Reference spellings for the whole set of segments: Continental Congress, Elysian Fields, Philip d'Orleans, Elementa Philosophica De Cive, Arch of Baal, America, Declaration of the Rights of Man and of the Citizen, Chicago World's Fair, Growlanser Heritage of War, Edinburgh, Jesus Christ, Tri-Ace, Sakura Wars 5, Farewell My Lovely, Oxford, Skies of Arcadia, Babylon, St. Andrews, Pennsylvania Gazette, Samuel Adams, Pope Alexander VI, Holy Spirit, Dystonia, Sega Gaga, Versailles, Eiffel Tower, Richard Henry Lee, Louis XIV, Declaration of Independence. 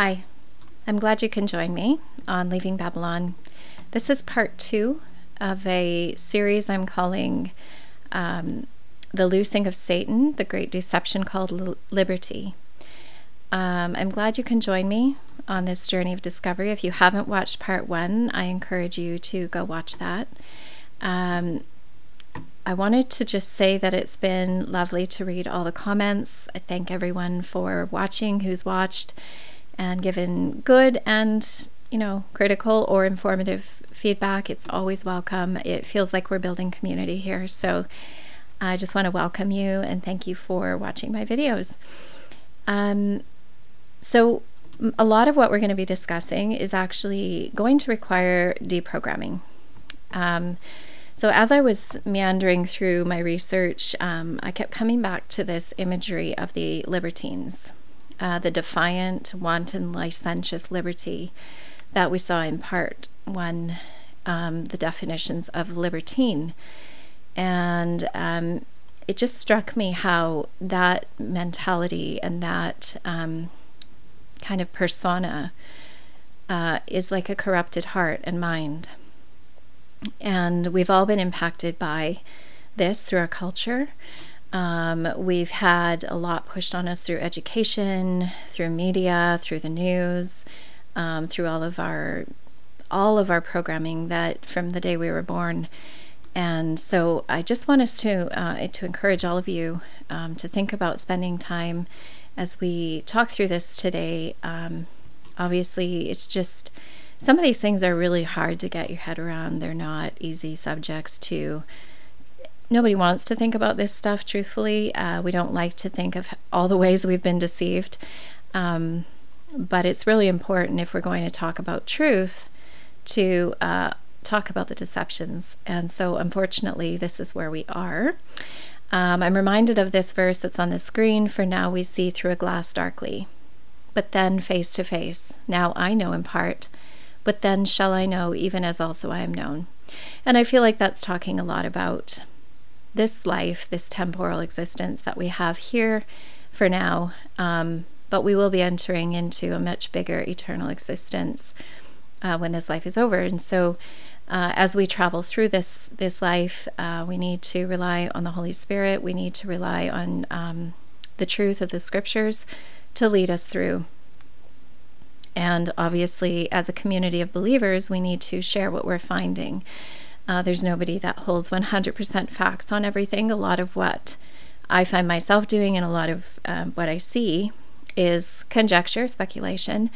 Hi, I'm glad you can join me on Leaving Babylon. This is part two of a series I'm calling The Loosing of Satan, the Great Deception Called Liberty. I'm glad you can join me on this journey of discovery. If you haven't watched part one, I encourage you to go watch that. I wanted to just say that it's been lovely to read all the comments. I thank everyone for watching, who's watched and given good and, you know, critical or informative feedback. It's always welcome. It feels like we're building community here. So I just want to welcome you and thank you for watching my videos. So a lot of what we're going to be discussing is actually going to require deprogramming. So as I was meandering through my research, I kept coming back to this imagery of the libertines, the defiant, wanton, licentious liberty that we saw in part one, the definitions of libertine. And it just struck me how that mentality and that kind of persona is like a corrupted heart and mind. And we've all been impacted by this through our culture. We've had a lot pushed on us through education, through media, through the news, through all of our programming that from the day we were born. And so I just want us to encourage all of you to think about spending time as we talk through this today. Obviously, it's just some of these things are really hard to get your head around. They're not easy subjects to. Nobody wants to think about this stuff, truthfully. We don't like to think of all the ways we've been deceived. But it's really important if we're going to talk about truth to talk about the deceptions. And so unfortunately, this is where we are. I'm reminded of this verse that's on the screen. For now we see through a glass darkly, but then face to face. Now I know in part, but then shall I know, even as also I am known. And I feel like that's talking a lot about this life, this temporal existence that we have here for now, but we will be entering into a much bigger eternal existence when this life is over. And so as we travel through this life, we need to rely on the Holy Spirit. We need to rely on the truth of the scriptures to lead us through. And obviously, as a community of believers, we need to share what we're finding. There's nobody that holds 100% facts on everything. A lot of what I find myself doing and a lot of what I see is conjecture, speculation.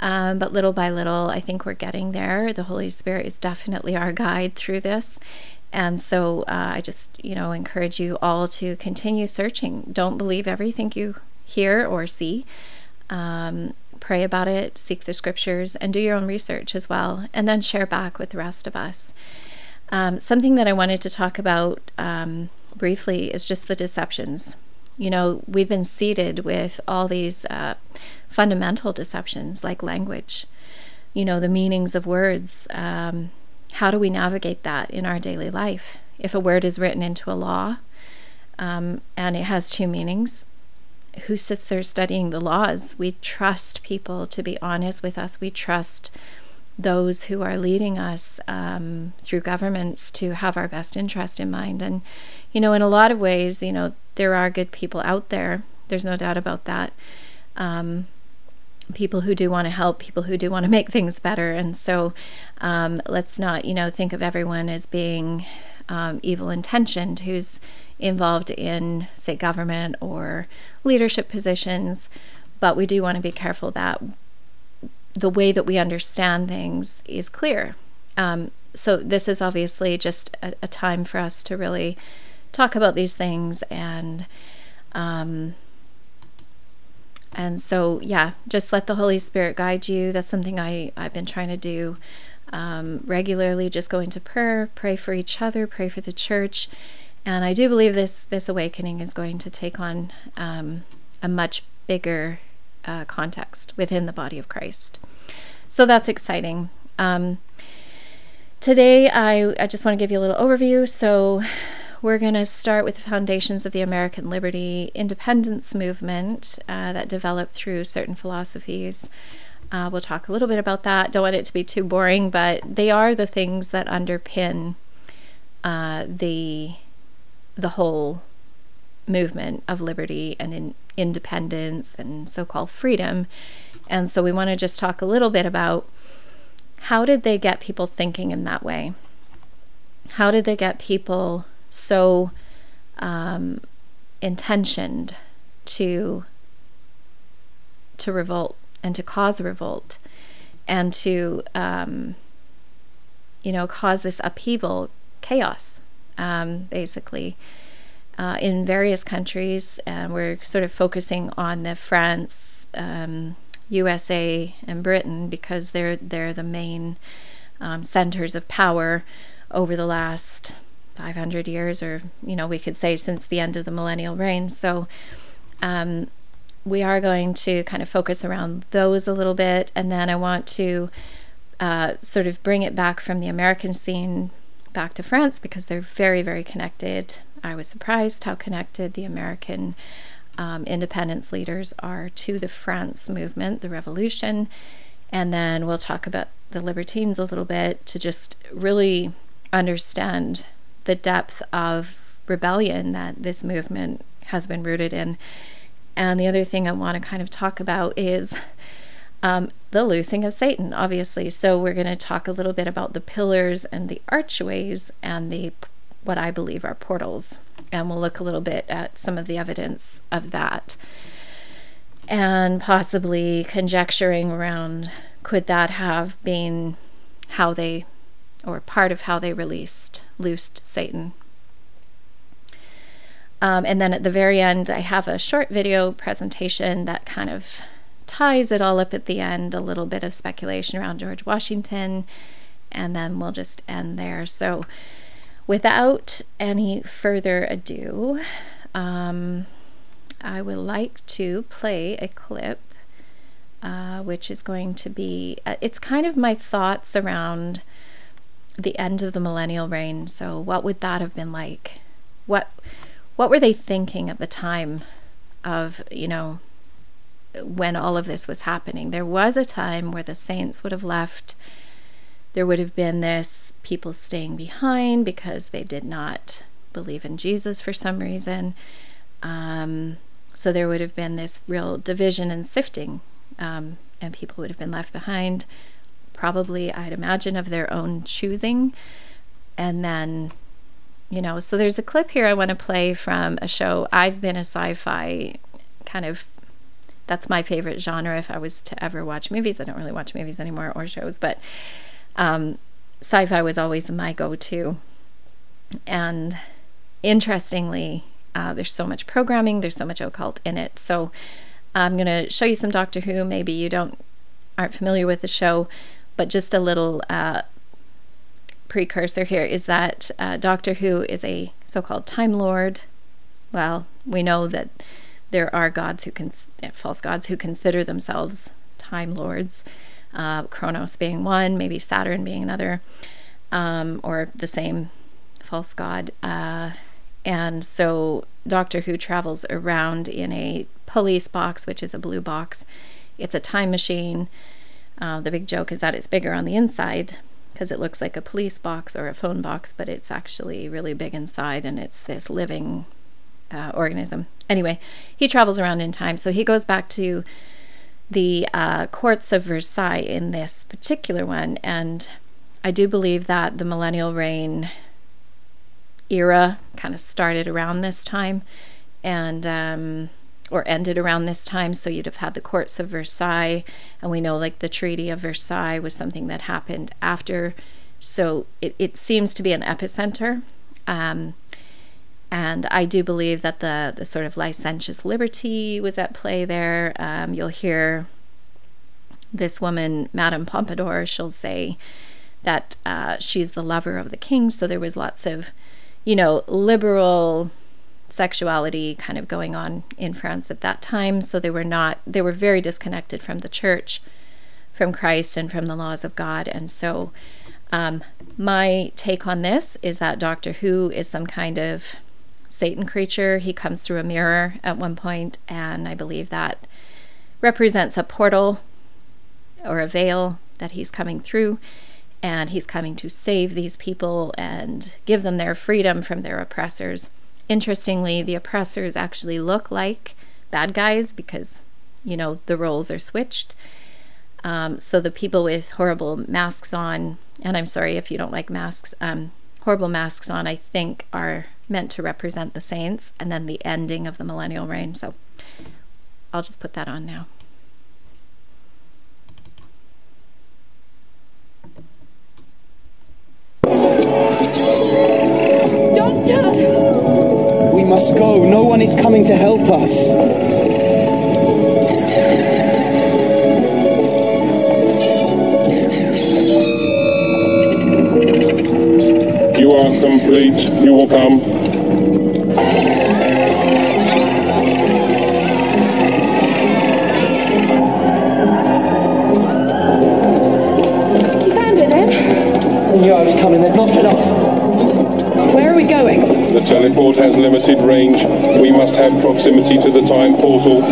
But little by little, I think we're getting there. The Holy Spirit is definitely our guide through this. And so I just, you know, encourage you all to continue searching. Don't believe everything you hear or see. Pray about it, seek the scriptures, and do your own research as well, and then share back with the rest of us. Something that I wanted to talk about briefly is just the deceptions. You know, we've been seeded with all these fundamental deceptions like language, you know, the meanings of words. How do we navigate that in our daily life? If a word is written into a law and it has two meanings, who sits there studying the laws? We trust people to be honest with us. We trust those who are leading us through governments to have our best interest in mind. And, you know, in a lot of ways, you know, there are good people out there. There's no doubt about that. People who do want to help, people who do want to make things better. And so let's not, you know, think of everyone as being evil intentioned who's involved in, say, government or leadership positions, but we do want to be careful that the way that we understand things is clear. So this is obviously just a time for us to really talk about these things, and so, yeah, just let the Holy Spirit guide you. That's something I've been trying to do regularly, just go into prayer, pray for each other, pray for the church. And I do believe this awakening is going to take on a much bigger context within the body of Christ. So that's exciting. Today, I just want to give you a little overview. So we're going to start with the foundations of the American Liberty Independence Movement that developed through certain philosophies. We'll talk a little bit about that. Don't want it to be too boring, but they are the things that underpin the whole movement of liberty and independence and so-called freedom. And so we want to just talk a little bit about how did they get people thinking in that way? How did they get people so intentioned to revolt and to cause revolt and to you know, cause this upheaval, chaos, basically, in various countries? And we're sort of focusing on the France, USA, and Britain because they're the main centers of power over the last 500 years, or, you know, we could say since the end of the millennial reign. So we are going to kind of focus around those a little bit, and then I want to sort of bring it back from the American scene back to France, because they're very, very connected. I was surprised how connected the American independence leaders are to the France movement, the revolution. And then we'll talk about the libertines a little bit to just really understand the depth of rebellion that this movement has been rooted in. And the other thing I want to kind of talk about is the loosing of Satan, obviously. So we're going to talk a little bit about the pillars and the archways and the what I believe are portals, and we'll look a little bit at some of the evidence of that and possibly conjecturing around could that have been how they, or part of how they loosed Satan. And then at the very end, I have a short video presentation that kind of ties it all up at the end, a little bit of speculation around George Washington, and then we'll just end there. So without any further ado, I would like to play a clip, which is going to be, it's kind of my thoughts around the end of the millennial reign. So what would that have been like? What were they thinking at the time of, you know, when all of this was happening? There was a time where the saints would have left. There would have been this people staying behind because they did not believe in Jesus for some reason. So there would have been this real division and sifting, and people would have been left behind, probably, I'd imagine, of their own choosing. And then, you know, so there's a clip here I want to play from a show. I've been a sci-fi kind of, that's my favorite genre if I was to ever watch movies. I don't really watch movies anymore or shows, but sci-fi was always my go-to. And interestingly, there's so much programming, there's so much occult in it. So I'm gonna show you some Doctor Who. Maybe you aren't familiar with the show, but just a little precursor here is that Doctor Who is a so-called Time Lord. Well, we know that there are gods who can, false gods who consider themselves Time Lords, Kronos being one, maybe Saturn being another, or the same false god. And so Doctor Who travels around in a police box, which is a blue box. It's a time machine. The big joke is that it's bigger on the inside because it looks like a police box or a phone box, but it's actually really big inside, and it's this living organism. Anyway, he travels around in time. So he goes back to the courts of Versailles in this particular one. And I do believe that the millennial reign era kind of started around this time, and or ended around this time. So you'd have had the courts of Versailles, and we know like the Treaty of Versailles was something that happened after. So it seems to be an epicenter. And I do believe that the sort of licentious liberty was at play there. You'll hear this woman, Madame Pompadour, she'll say that she's the lover of the king. So there was lots of, you know, liberal sexuality kind of going on in France at that time. So they were very disconnected from the church, from Christ, and from the laws of God. And so my take on this is that Doctor Who is some kind of Satan creature. He comes through a mirror at one point, and I believe that represents a portal or a veil that he's coming through, and he's coming to save these people and give them their freedom from their oppressors. Interestingly, the oppressors actually look like bad guys because, you know, the roles are switched. So the people with horrible masks on, and I'm sorry if you don't like masks, horrible masks on, I think, are meant to represent the saints, and then the ending of the millennial reign. So I'll just put that on now. Doctor! We must go. No one is coming to help us. You are complete. You will come. You found it then? I knew I was coming. They've knocked it off. Where are we going? The teleport has limited range. We must have proximity to the time portal.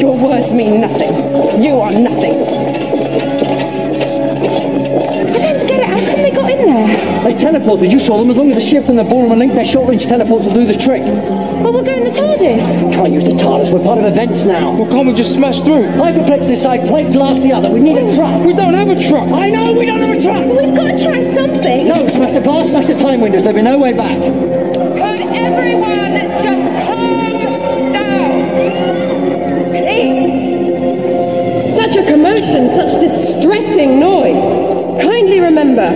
Your words mean nothing. You are nothing. I don't get it. How come they got in there? They teleported, you saw them. As long as the ship and the ballroom are linked, their short-range teleports will do the trick. But we'll go in the TARDIS. We can't use the TARDIS, we're part of events now. Well, can't we just smash through? Hyperplex this side, plate glass the other. We need a truck. We don't have a truck. I know, we don't have a truck. But we've got to try something. No, smash the glass, smash the time windows. There'll be no way back. Could everyone just calm down? Please. Such a commotion, such distressing noise. Kindly remember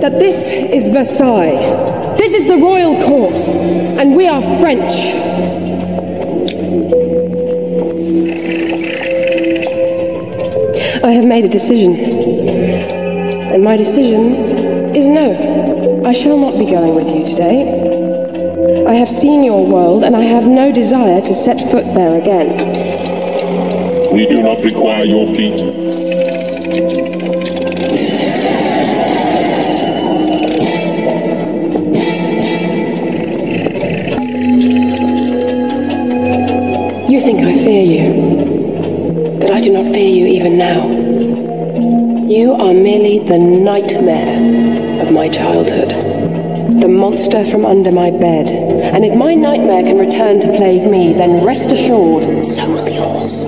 that this is Versailles. This is the royal court, and we are French. I have made a decision, and my decision is no. I shall not be going with you today. I have seen your world, and I have no desire to set foot there again. We do not require your feet. You think I fear you, but I do not fear you even now. You are merely the nightmare of my childhood, the monster from under my bed. And if my nightmare can return to plague me, then rest assured, so will yours.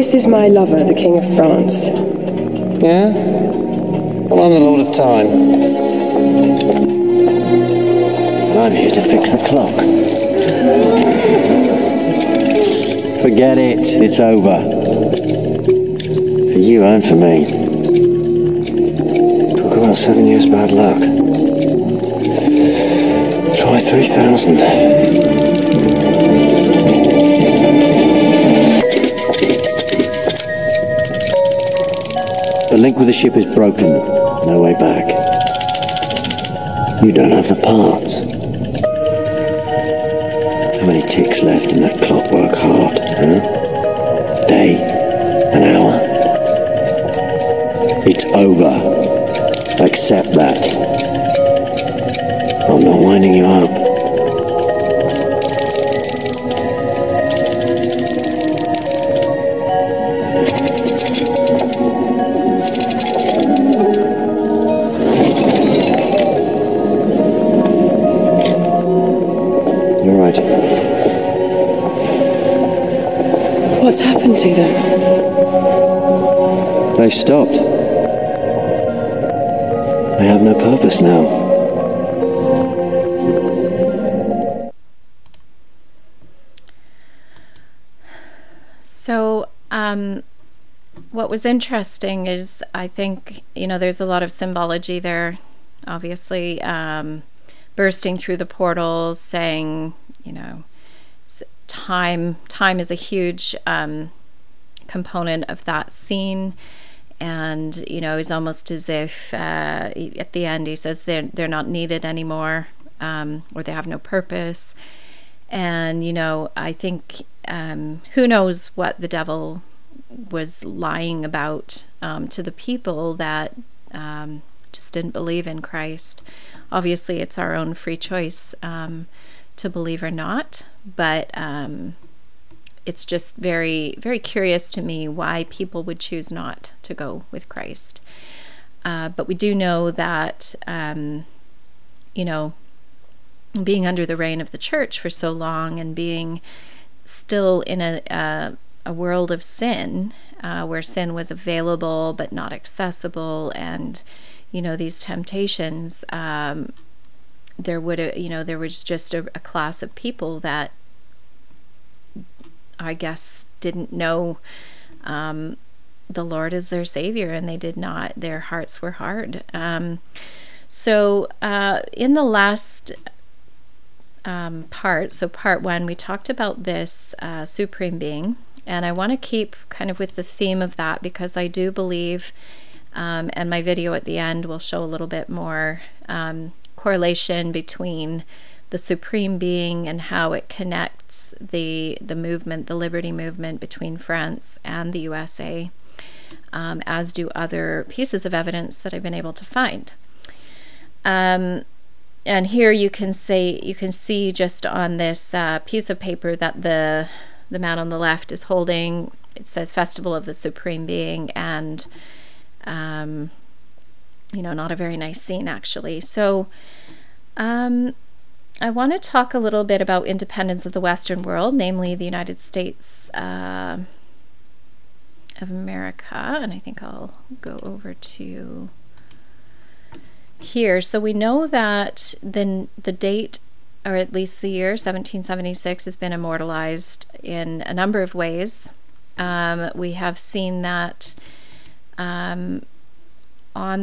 This is my lover, the King of France. Yeah? Well, I'm the Lord of Time. And I'm here to fix the clock. Forget it, it's over. For you and for me. Talk about 7 years bad luck. Try 3,000. The link with the ship is broken. No way back. You don't have the parts. How many ticks left in that clockwork heart, huh? Day? An hour? It's over. Accept that. I'm not winding you up. What's happened to them? They've stopped. They have no purpose now. So, What was interesting is, I think, you know, there's a lot of symbology there, obviously, bursting through the portal, saying, you know, time is a huge component of that scene. And, you know, it's almost as if at the end he says they're not needed anymore, or they have no purpose. And, you know, I think who knows what the devil was lying about to the people that just didn't believe in Christ. Obviously, it's our own free choice to believe or not, but it's just very, very curious to me why people would choose not to go with Christ. But we do know that, you know, being under the reign of the church for so long and being still in a world of sin, where sin was available but not accessible, and, you know, these temptations, there was just a class of people that I guess didn't know the Lord as their Savior, and they did not, their hearts were hard. So in the last part, so part one, we talked about this Supreme Being, and I want to keep kind of with the theme of that, because I do believe, and my video at the end will show a little bit more correlation between the Supreme Being and how it connects the movement, the liberty movement between France and the USA, as do other pieces of evidence that I've been able to find. And here you can see just on this piece of paper that the man on the left is holding. It says Festival of the Supreme Being, and you know, not a very nice scene, actually. So I want to talk a little bit about independence of the Western world, namely the United States of America, and I think I'll go over to here. So we know that then the date, or at least the year 1776, has been immortalized in a number of ways. We have seen that on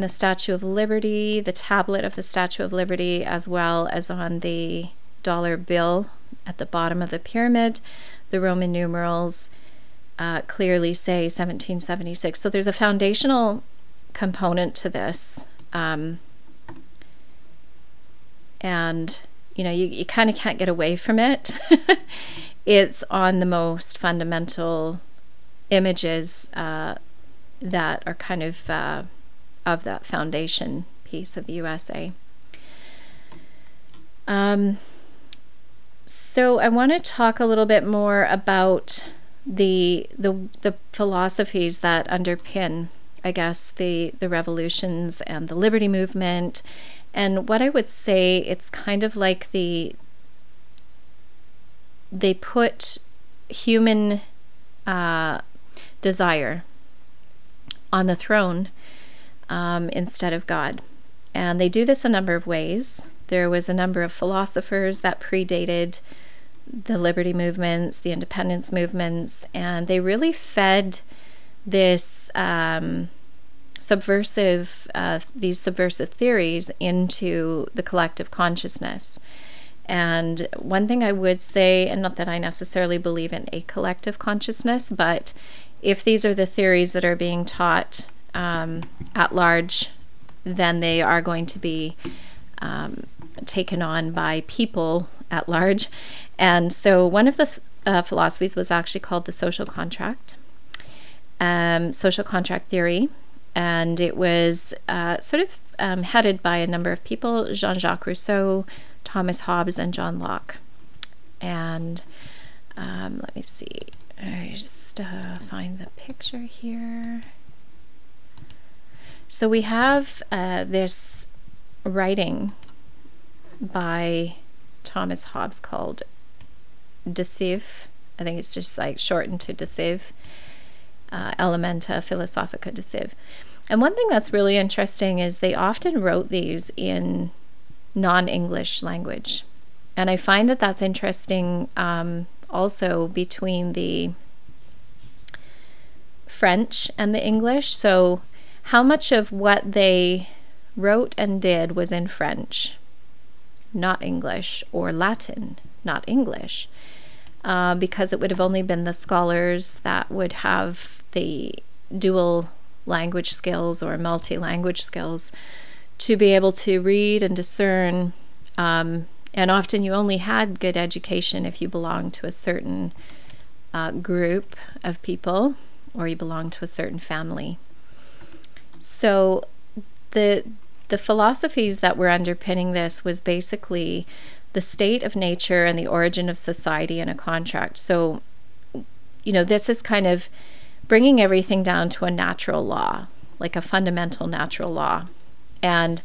the Statue of Liberty, the tablet of the Statue of Liberty, as well as on the dollar bill at the bottom of the pyramid, the Roman numerals clearly say 1776. So there's a foundational component to this. And, you know, you kind of can't get away from it. It's on the most fundamental images that are kind of that foundation piece of the USA. So I want to talk a little bit more about the philosophies that underpin, I guess, the revolutions and the liberty movement. And what I would say, it's kind of like they put human desire on the throne instead of God. And they do this a number of ways. There was a number of philosophers that predated the liberty movements, the independence movements, and they really fed this these subversive theories into the collective consciousness. And one thing I would say, and not that I necessarily believe in a collective consciousness, but if these are the theories that are being taught at large, then they are going to be taken on by people at large. And so one of the philosophies was actually called the social contract theory. And it was sort of headed by a number of people: Jean-Jacques Rousseau, Thomas Hobbes, and John Locke. And let me see, I just find the picture here. So we have this writing by Thomas Hobbes called De Cive. I think it's just like shortened to De Cive. Elementa Philosophica De Cive. And one thing that's really interesting is they often wrote these in non-English language. And I find that that's interesting also between the French and the English, so how much of what they wrote and did was in French, not English, or Latin, not English, because it would have only been the scholars that would have the dual language skills or multi-language skills to be able to read and discern, and often you only had good education if you belonged to a certain group of people or you belonged to a certain family. So the philosophies that were underpinning this was basically the state of nature and the origin of society in a contract. So, you know, this is kind of bringing everything down to a natural law, like a fundamental natural law, and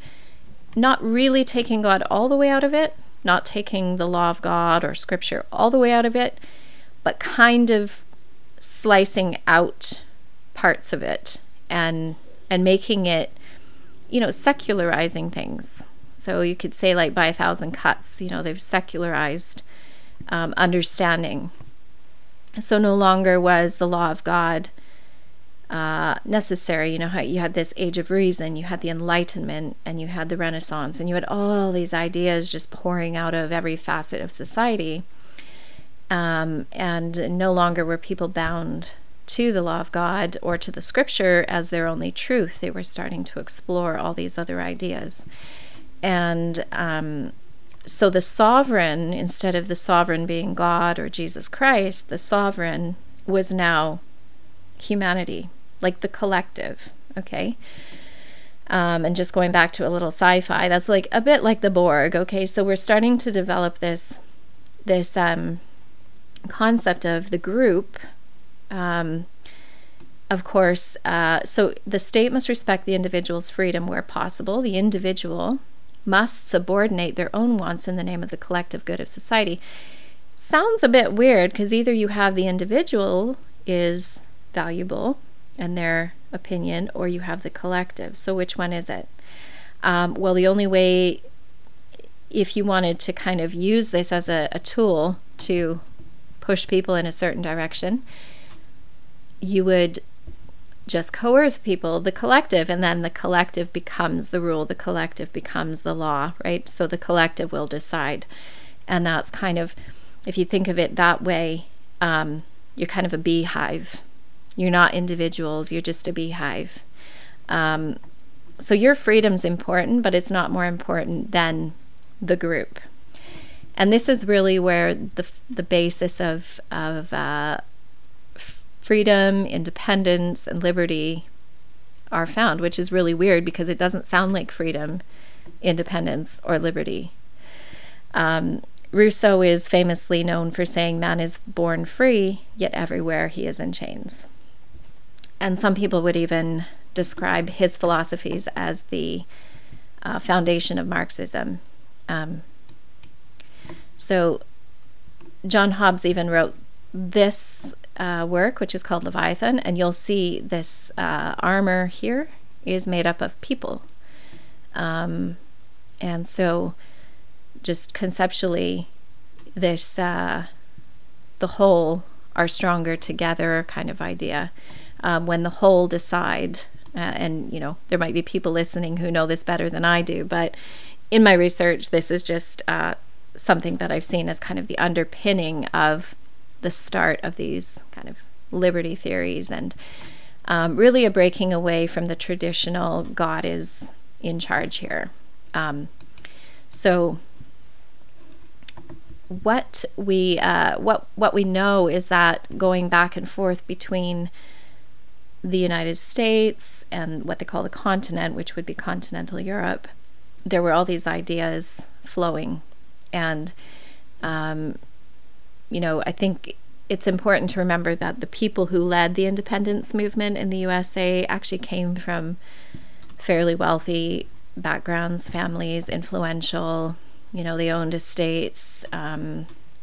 not really taking God all the way out of it, not taking the law of God or scripture all the way out of it, but kind of slicing out parts of it and making it, you know, secularizing things. So you could say, like, by a thousand cuts, you know, they've secularized understanding. So no longer was the law of God necessary. You know, how you had this age of reason, you had the Enlightenment, and you had the Renaissance, and you had all these ideas just pouring out of every facet of society. And no longer were people bound to the law of God or to the scripture as their only truth. They were starting to explore all these other ideas. And so the sovereign, instead of the sovereign being God or Jesus Christ, the sovereign was now humanity, like the collective, okay? And just going back to a little sci-fi, that's like a bit like the Borg, okay? So we're starting to develop this concept of the group. Of course, so the state must respect the individual's freedom where possible. The individual must subordinate their own wants in the name of the collective good of society. Sounds a bit weird, because either you have the individual is valuable and their opinion, or you have the collective. So which one is it? Well, the only way, if you wanted to kind of use this as a tool to push people in a certain direction, you would just coerce people, the collective, and then the collective becomes the rule, the collective becomes the law, right? So the collective will decide. And that's kind of, if you think of it that way, you're kind of a beehive. You're not individuals, you're just a beehive. So your freedom's important, but it's not more important than the group. And this is really where the basis of freedom, independence, and liberty are found, which is really weird because it doesn't sound like freedom, independence, or liberty. Rousseau is famously known for saying, "Man is born free, yet everywhere he is in chains." And some people would even describe his philosophies as the foundation of Marxism. So John Hobbes even wrote this work, which is called Leviathan, and you'll see this armor here is made up of people. And so just conceptually, this the whole are stronger together kind of idea. When the whole decide, and you know, there might be people listening who know this better than I do, but in my research, this is just something that I've seen as kind of the underpinning of the start of these kind of liberty theories, and really a breaking away from the traditional God is in charge here. So what we know is that going back and forth between the United States and what they call the continent, which would be continental Europe, there were all these ideas flowing. And you know, I think it's important to remember that the people who led the independence movement in the USA actually came from fairly wealthy backgrounds, families, influential, you know, they owned estates,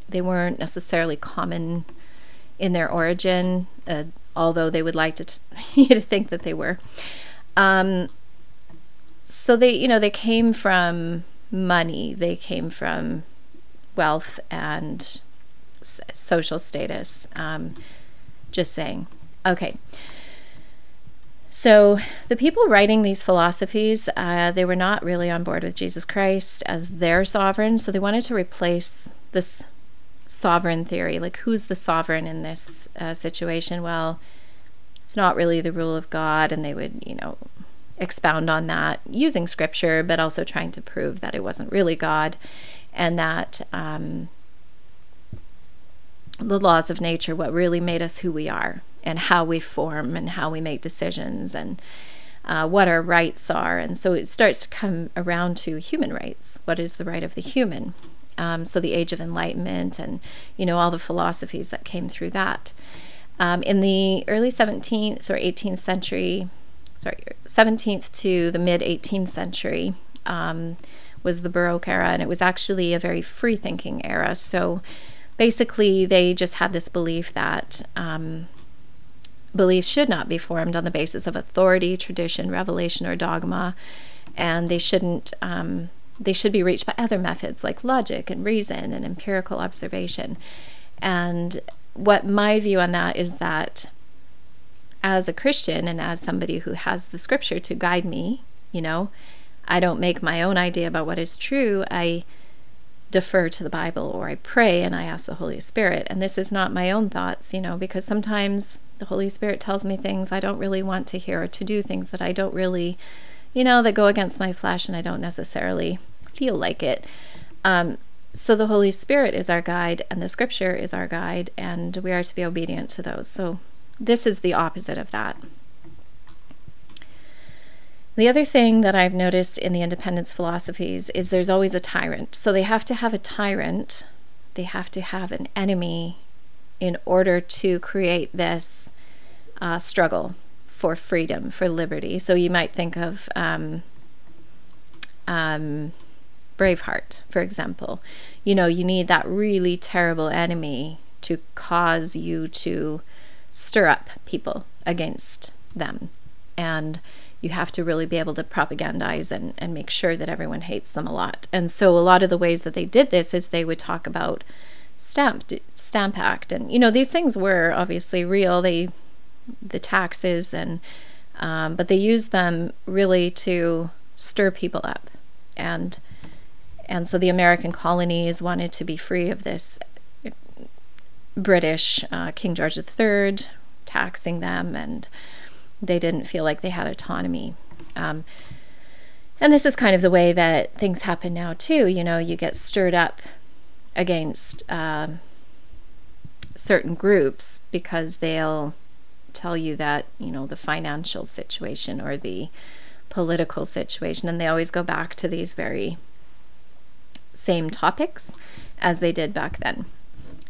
they weren't necessarily common in their origin, although they would like to you to think that they were. So they, you know, they came from money, they came from wealth and social status. Just saying. Okay, So the people writing these philosophies, they were not really on board with Jesus Christ as their sovereign, so they wanted to replace this sovereign theory. Like, who's the sovereign in this situation? Well, it's not really the rule of God, and they would, you know, expound on that using scripture, but also trying to prove that it wasn't really God, and that the laws of nature, what really made us who we are, and how we form and how we make decisions, and what our rights are. And so it starts to come around to human rights. What is the right of the human? So the Age of Enlightenment, and, you know, all the philosophies that came through that. In the early 17th to the mid 18th century was the Baroque era, and it was actually a very free-thinking era. So basically they just had this belief that beliefs should not be formed on the basis of authority, tradition, revelation, or dogma, and they shouldn't. They should be reached by other methods like logic and reason and empirical observation. And what my view on that is that, as a Christian and as somebody who has the scripture to guide me, you know, I don't make my own idea about what is true. I defer to the Bible, or I pray and I ask the Holy Spirit. And this is not my own thoughts, you know, because sometimes the Holy Spirit tells me things I don't really want to hear, or to do things that I don't really, you know, that go against my flesh, and I don't necessarily feel like it. So the Holy Spirit is our guide, and the scripture is our guide, and we are to be obedient to those. So this is the opposite of that. The other thing that I've noticed in the independence philosophies is there's always a tyrant. So they have to have a tyrant, they have to have an enemy, in order to create this struggle for freedom, for liberty. So you might think of Braveheart, for example. You know, you need that really terrible enemy to cause you to stir up people against them. And you have to really be able to propagandize and make sure that everyone hates them a lot. And so a lot of the ways that they did this is they would talk about Stamp Act, and, you know, these things were obviously real, the taxes, and but they used them really to stir people up, and so the American colonies wanted to be free of this British King George III taxing them, and they didn't feel like they had autonomy. And this is kind of the way that things happen now too. You know, you get stirred up against certain groups because they'll tell you that, you know, the financial situation or the political situation, and they always go back to these very same topics as they did back then.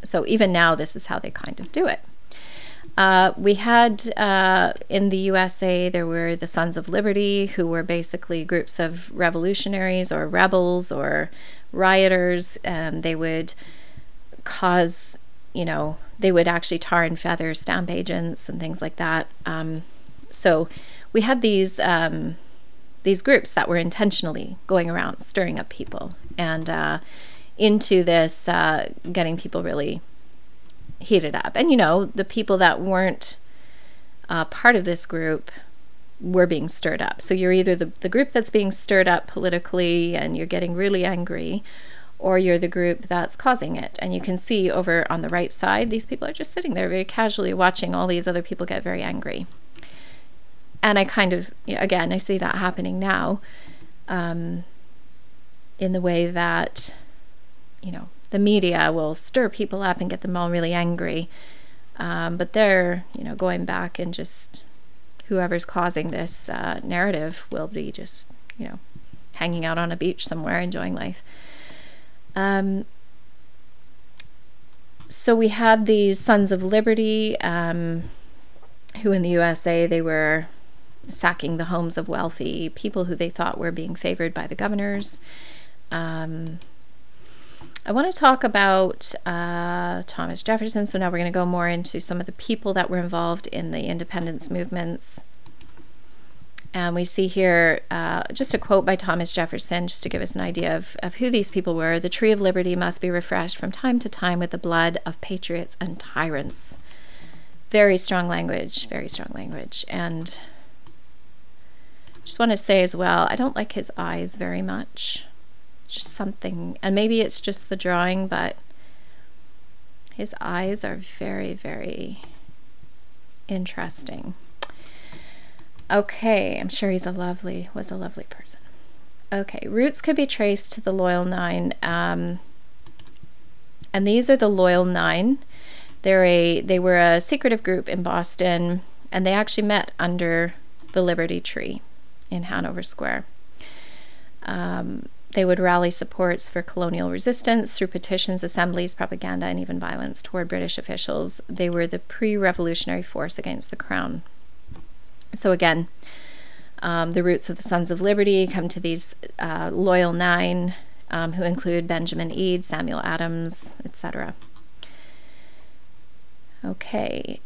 So even now, this is how they kind of do it. We had in the USA, there were the Sons of Liberty, who were basically groups of revolutionaries or rebels or rioters, and they would cause, you know, they would actually tar and feather stamp agents and things like that. So we had these groups that were intentionally going around stirring up people and into this, getting people really heated up. And, you know, the people that weren't part of this group were being stirred up. So you're either the group that's being stirred up politically and you're getting really angry, or you're the group that's causing it. And you can see over on the right side, these people are just sitting there very casually watching all these other people get very angry. And I kind of, you know, again, I see that happening now in the way that, you know, the media will stir people up and get them all really angry. But they're, you know, going back and just whoever's causing this narrative will be just, you know, hanging out on a beach somewhere, enjoying life. So we had these Sons of Liberty, who in the USA, they were sacking the homes of wealthy people who they thought were being favored by the governors. I want to talk about Thomas Jefferson, so now we're going to go more into some of the people that were involved in the independence movements. And we see here just a quote by Thomas Jefferson, just to give us an idea of who these people were. "The tree of liberty must be refreshed from time to time with the blood of patriots and tyrants." Very strong language, very strong language. And Just want to say as well, I don't like his eyes very much. Just something, and maybe it's just the drawing, but his eyes are very, very interesting. Okay, I'm sure he's was a lovely person. Okay, roots could be traced to the Loyal Nine, and these are the Loyal Nine. They were a secretive group in Boston, and they actually met under the Liberty Tree in Hanover Square. They would rally supports for colonial resistance through petitions, assemblies, propaganda, and even violence toward British officials. They were the pre-revolutionary force against the Crown. So again, the roots of the Sons of Liberty come to these Loyal Nine, who include Benjamin Edes, Samuel Adams, etc. Okay,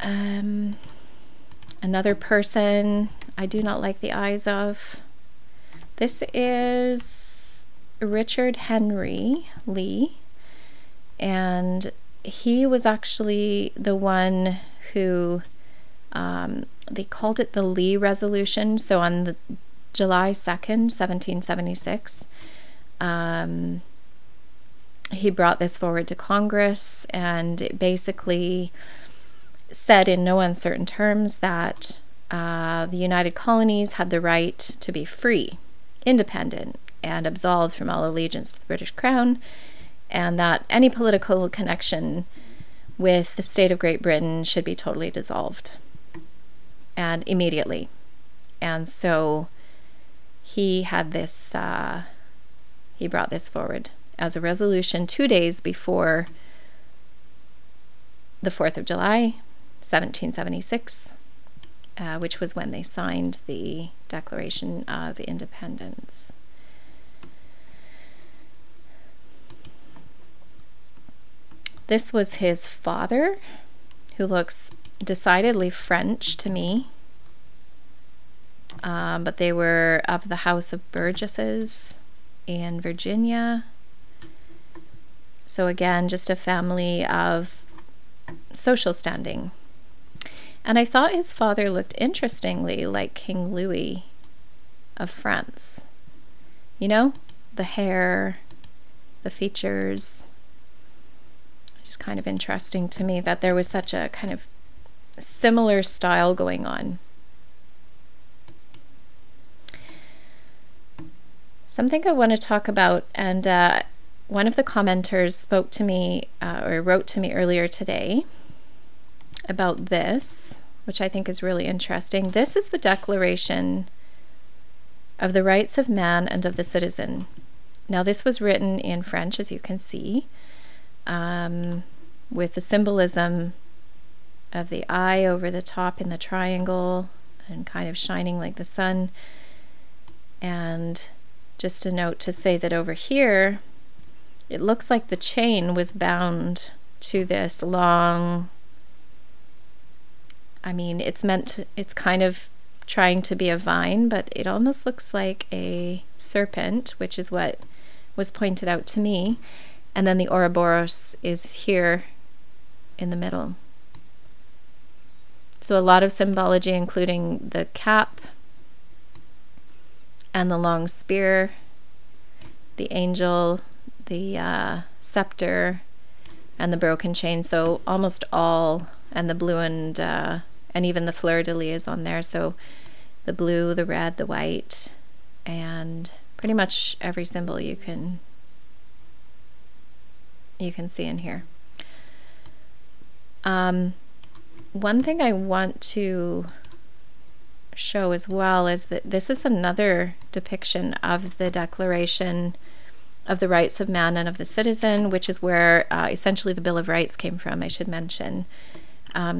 another person I do not like the eyes of. This is Richard Henry Lee, and he was actually the one who they called it the Lee Resolution. So on the July 2nd, 1776, he brought this forward to Congress, and it basically said in no uncertain terms that the United Colonies had the right to be free, independent, and absolved from all allegiance to the British Crown, and that any political connection with the state of Great Britain should be totally dissolved. And immediately. And so he had this, he brought this forward as a resolution 2 days before the 4th of July, 1776, which was when they signed the Declaration of Independence. This was his father, who looks decidedly French to me, but they were of the House of Burgesses in Virginia. So again, just a family of social standing. And I thought his father looked interestingly like King Louis of France. You know, the hair, the features. Just kind of interesting to me that there was such a kind of similar style going on. Something I want to talk about, and one of the commenters spoke to me or wrote to me earlier today about this, which I think is really interesting. This is the Declaration of the Rights of Man and of the Citizen. Now, this was written in French, as you can see, with the symbolism of the eye over the top in the triangle and kind of shining like the sun. And just a note to say that over here it looks like the chain was bound to this long, I mean, it's meant to, it's kind of trying to be a vine, but it almost looks like a serpent, which is what was pointed out to me. And then the Ouroboros is here in the middle. So a lot of symbology, including the cap and the long spear, the angel, the scepter, and the broken chain. So almost all, and the blue and even the fleur-de-lis is on there. So the blue, the red, the white, and pretty much every symbol you can see in here. One thing I want to show as well is that this is another depiction of the Declaration of the Rights of Man and of the Citizen, which is where essentially the Bill of Rights came from, I should mention.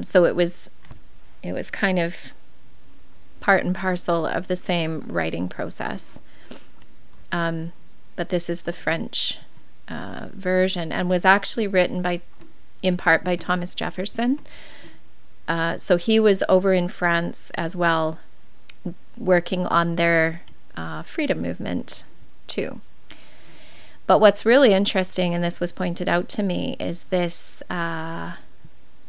So it was kind of part and parcel of the same writing process. But this is the French version, and was actually written in part by Thomas Jefferson. So he was over in France as well, working on their freedom movement too. But what's really interesting, and this was pointed out to me, is this: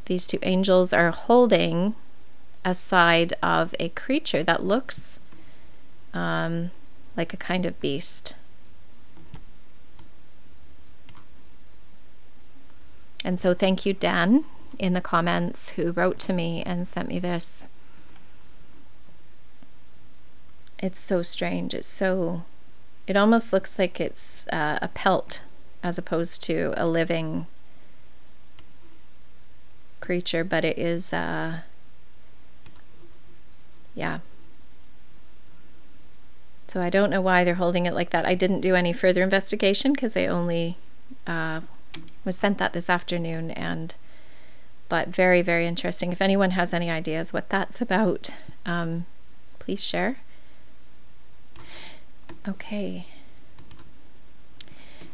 these two angels are holding a side of a creature that looks like a kind of beast. And so thank you, Dan, in the comments, who wrote to me and sent me this. It's so strange. It's so, it almost looks like it's a pelt as opposed to a living creature, but it is, yeah. So I don't know why they're holding it like that. I didn't do any further investigation because I only was sent that this afternoon, but very, very interesting. If anyone has any ideas what that's about, please share. Okay.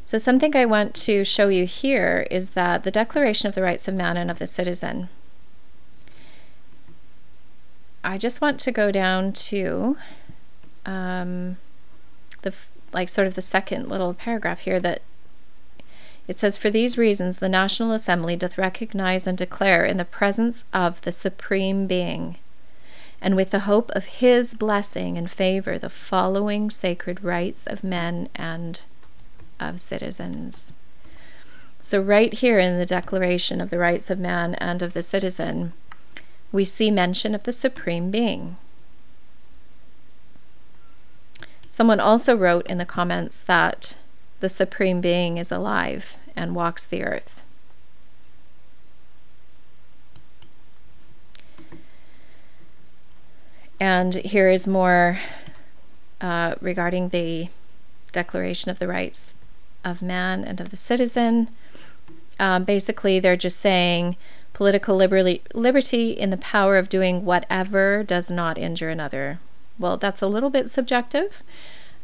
So something I want to show you here is that the Declaration of the Rights of Man and of the Citizen. I just want to go down to sort of the second little paragraph here that it says, "For these reasons, the National Assembly doth recognize and declare in the presence of the Supreme Being, and with the hope of his blessing and favor, the following sacred rights of men and of citizens." So right here in the Declaration of the Rights of Man and of the Citizen, we see mention of the Supreme Being. Someone also wrote in the comments that the Supreme Being is alive and walks the earth. And here is more regarding the Declaration of the Rights of Man and of the Citizen. Basically, they're just saying political liberty in the power of doing whatever does not injure another. Well, that's a little bit subjective.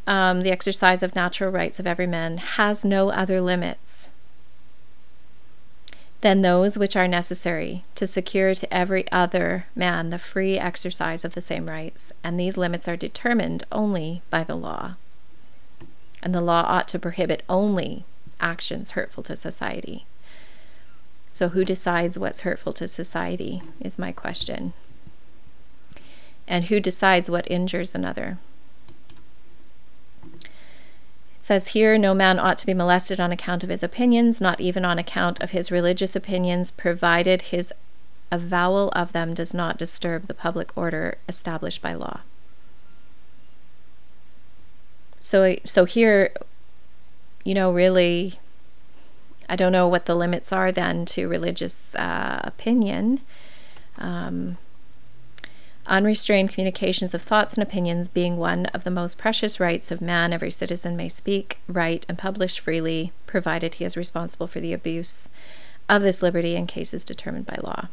The exercise of natural rights of every man has no other limits than those which are necessary to secure to every other man the free exercise of the same rights, and these limits are determined only by the law. And the law ought to prohibit only actions hurtful to society. So who decides what's hurtful to society is my question. And who decides what injures another? It says here, "No man ought to be molested on account of his opinions, not even on account of his religious opinions, provided his avowal of them does not disturb the public order established by law." So here, you know, really, I don't know what the limits are then to religious opinion. "Unrestrained communications of thoughts and opinions being one of the most precious rights of man, every citizen may speak, write, and publish freely, provided he is responsible for the abuse of this liberty in cases determined by law.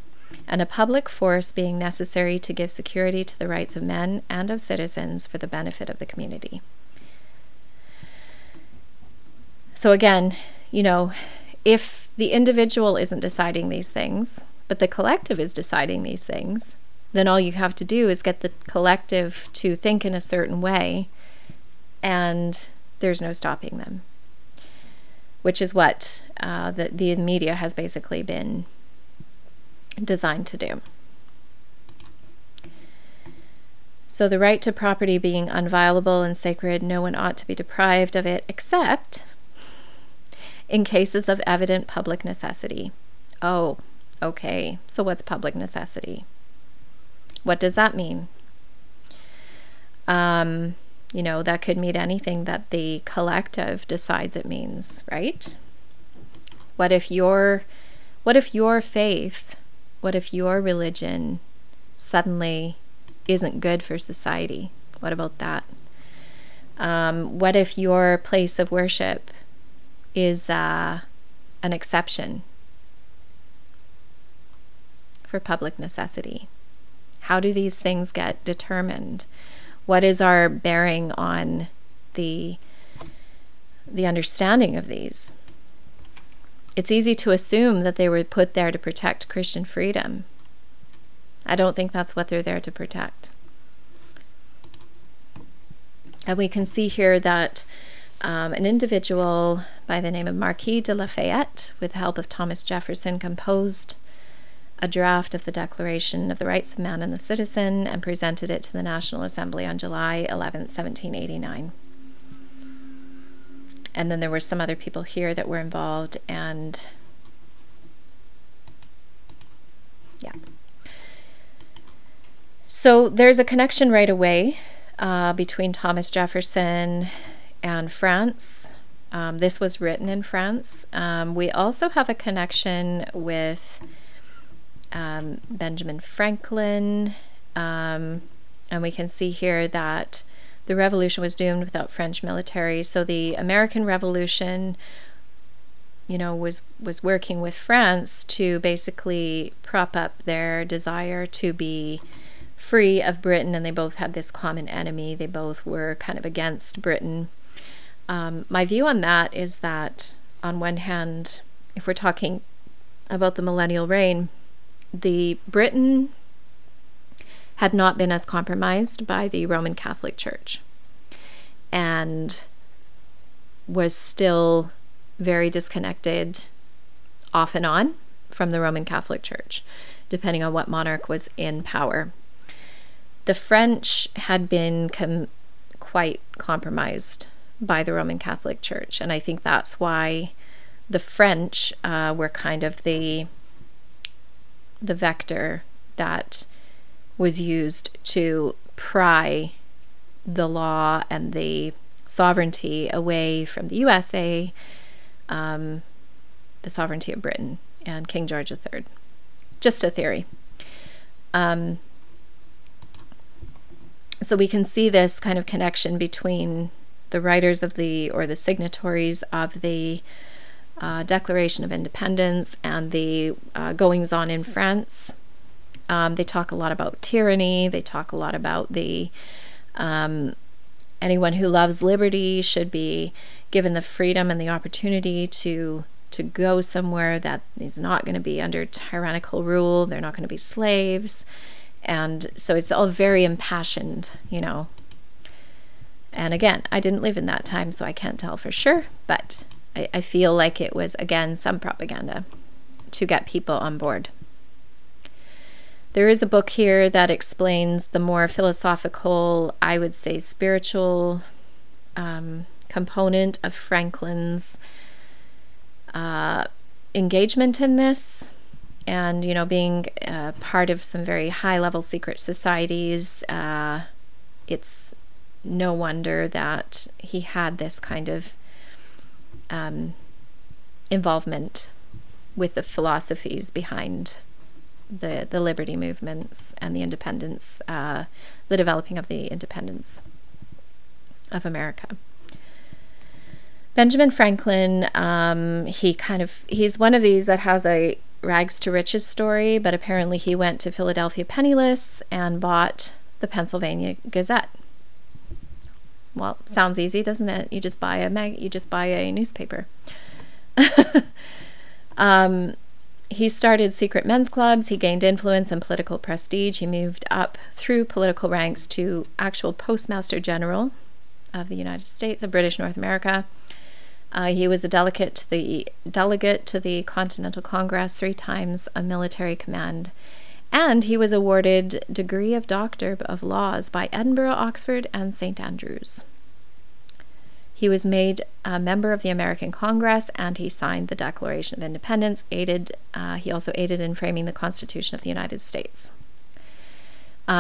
And a public force being necessary to give security to the rights of men and of citizens for the benefit of the community." So again, you know, if the individual isn't deciding these things, but the collective is deciding these things, then all you have to do is get the collective to think in a certain way, and there's no stopping them, which is what the media has basically been designed to do. So the right to property being inviolable and sacred, no one ought to be deprived of it except in cases of evident public necessity. Oh, okay, so what's public necessity? What does that mean? You know, that could mean anything that the collective decides it means, right? What if your faith, what if your religion suddenly isn't good for society? What about that? What if your place of worship is an exception for public necessity? How do these things get determined? What is our bearing on the understanding of these? It's easy to assume that they were put there to protect Christian freedom. I don't think that's what they're there to protect. And we can see here that an individual by the name of Marquis de Lafayette, with the help of Thomas Jefferson, composed a draft of the Declaration of the Rights of Man and the Citizen and presented it to the National Assembly on July 11, 1789. And then there were some other people here that were involved, and yeah. So there's a connection right away between Thomas Jefferson and France. This was written in France. We also have a connection with Benjamin Franklin, and we can see here that the revolution was doomed without French military. So the American Revolution, you know, was working with France to basically prop up their desire to be free of Britain, and they both had this common enemy. They both were kind of against Britain. My view on that is that, on one hand, if we're talking about the millennial reign, the Britain had not been as compromised by the Roman Catholic Church and was still very disconnected off and on from the Roman Catholic Church, depending on what monarch was in power. The French had been quite compromised by the Roman Catholic Church, and I think that's why the French were kind of the vector that was used to pry the law and the sovereignty away from the USA, the sovereignty of Britain and King George III. Just a theory. So we can see this kind of connection between the writers of the, or the signatories of the Declaration of Independence and the goings-on in France. They talk a lot about tyranny. They talk a lot about the anyone who loves liberty should be given the freedom and the opportunity to go somewhere that is not going to be under tyrannical rule. They're not going to be slaves. And so it's all very impassioned, you know. And again, I didn't live in that time, so I can't tell for sure, but I feel like it was, again, some propaganda to get people on board. There is a book here that explains the more philosophical, I would say spiritual, component of Franklin's engagement in this, and, you know, being part of some very high-level secret societies. It's no wonder that he had this kind of involvement with the philosophies behind the liberty movements and the independence, the developing of the independence of America. Benjamin Franklin, he's one of these that has a rags to riches story, but apparently he went to Philadelphia penniless and bought the Pennsylvania Gazette. Well, sounds easy, doesn't it? You just buy a newspaper. He started secret men's clubs, he gained influence and political prestige, he moved up through political ranks to actual Postmaster General of the United States, of British North America. He was a delegate to the Continental Congress, 3 times a military command, and he was awarded degree of Doctor of Laws by Edinburgh, Oxford, and St. Andrews. He was made a member of the American Congress, and he signed the Declaration of Independence. He also aided in framing the Constitution of the United States.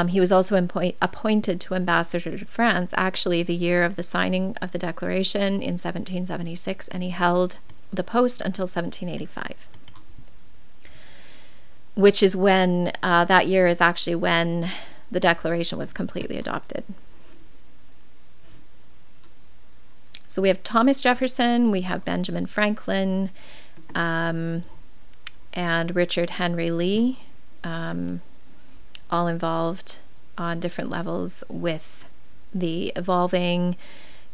He was also appointed to ambassador to France, actually the year of the signing of the Declaration in 1776, and he held the post until 1785, which is when, that year is actually when the Declaration was completely adopted. So we have Thomas Jefferson, we have Benjamin Franklin, and Richard Henry Lee, all involved on different levels with the evolving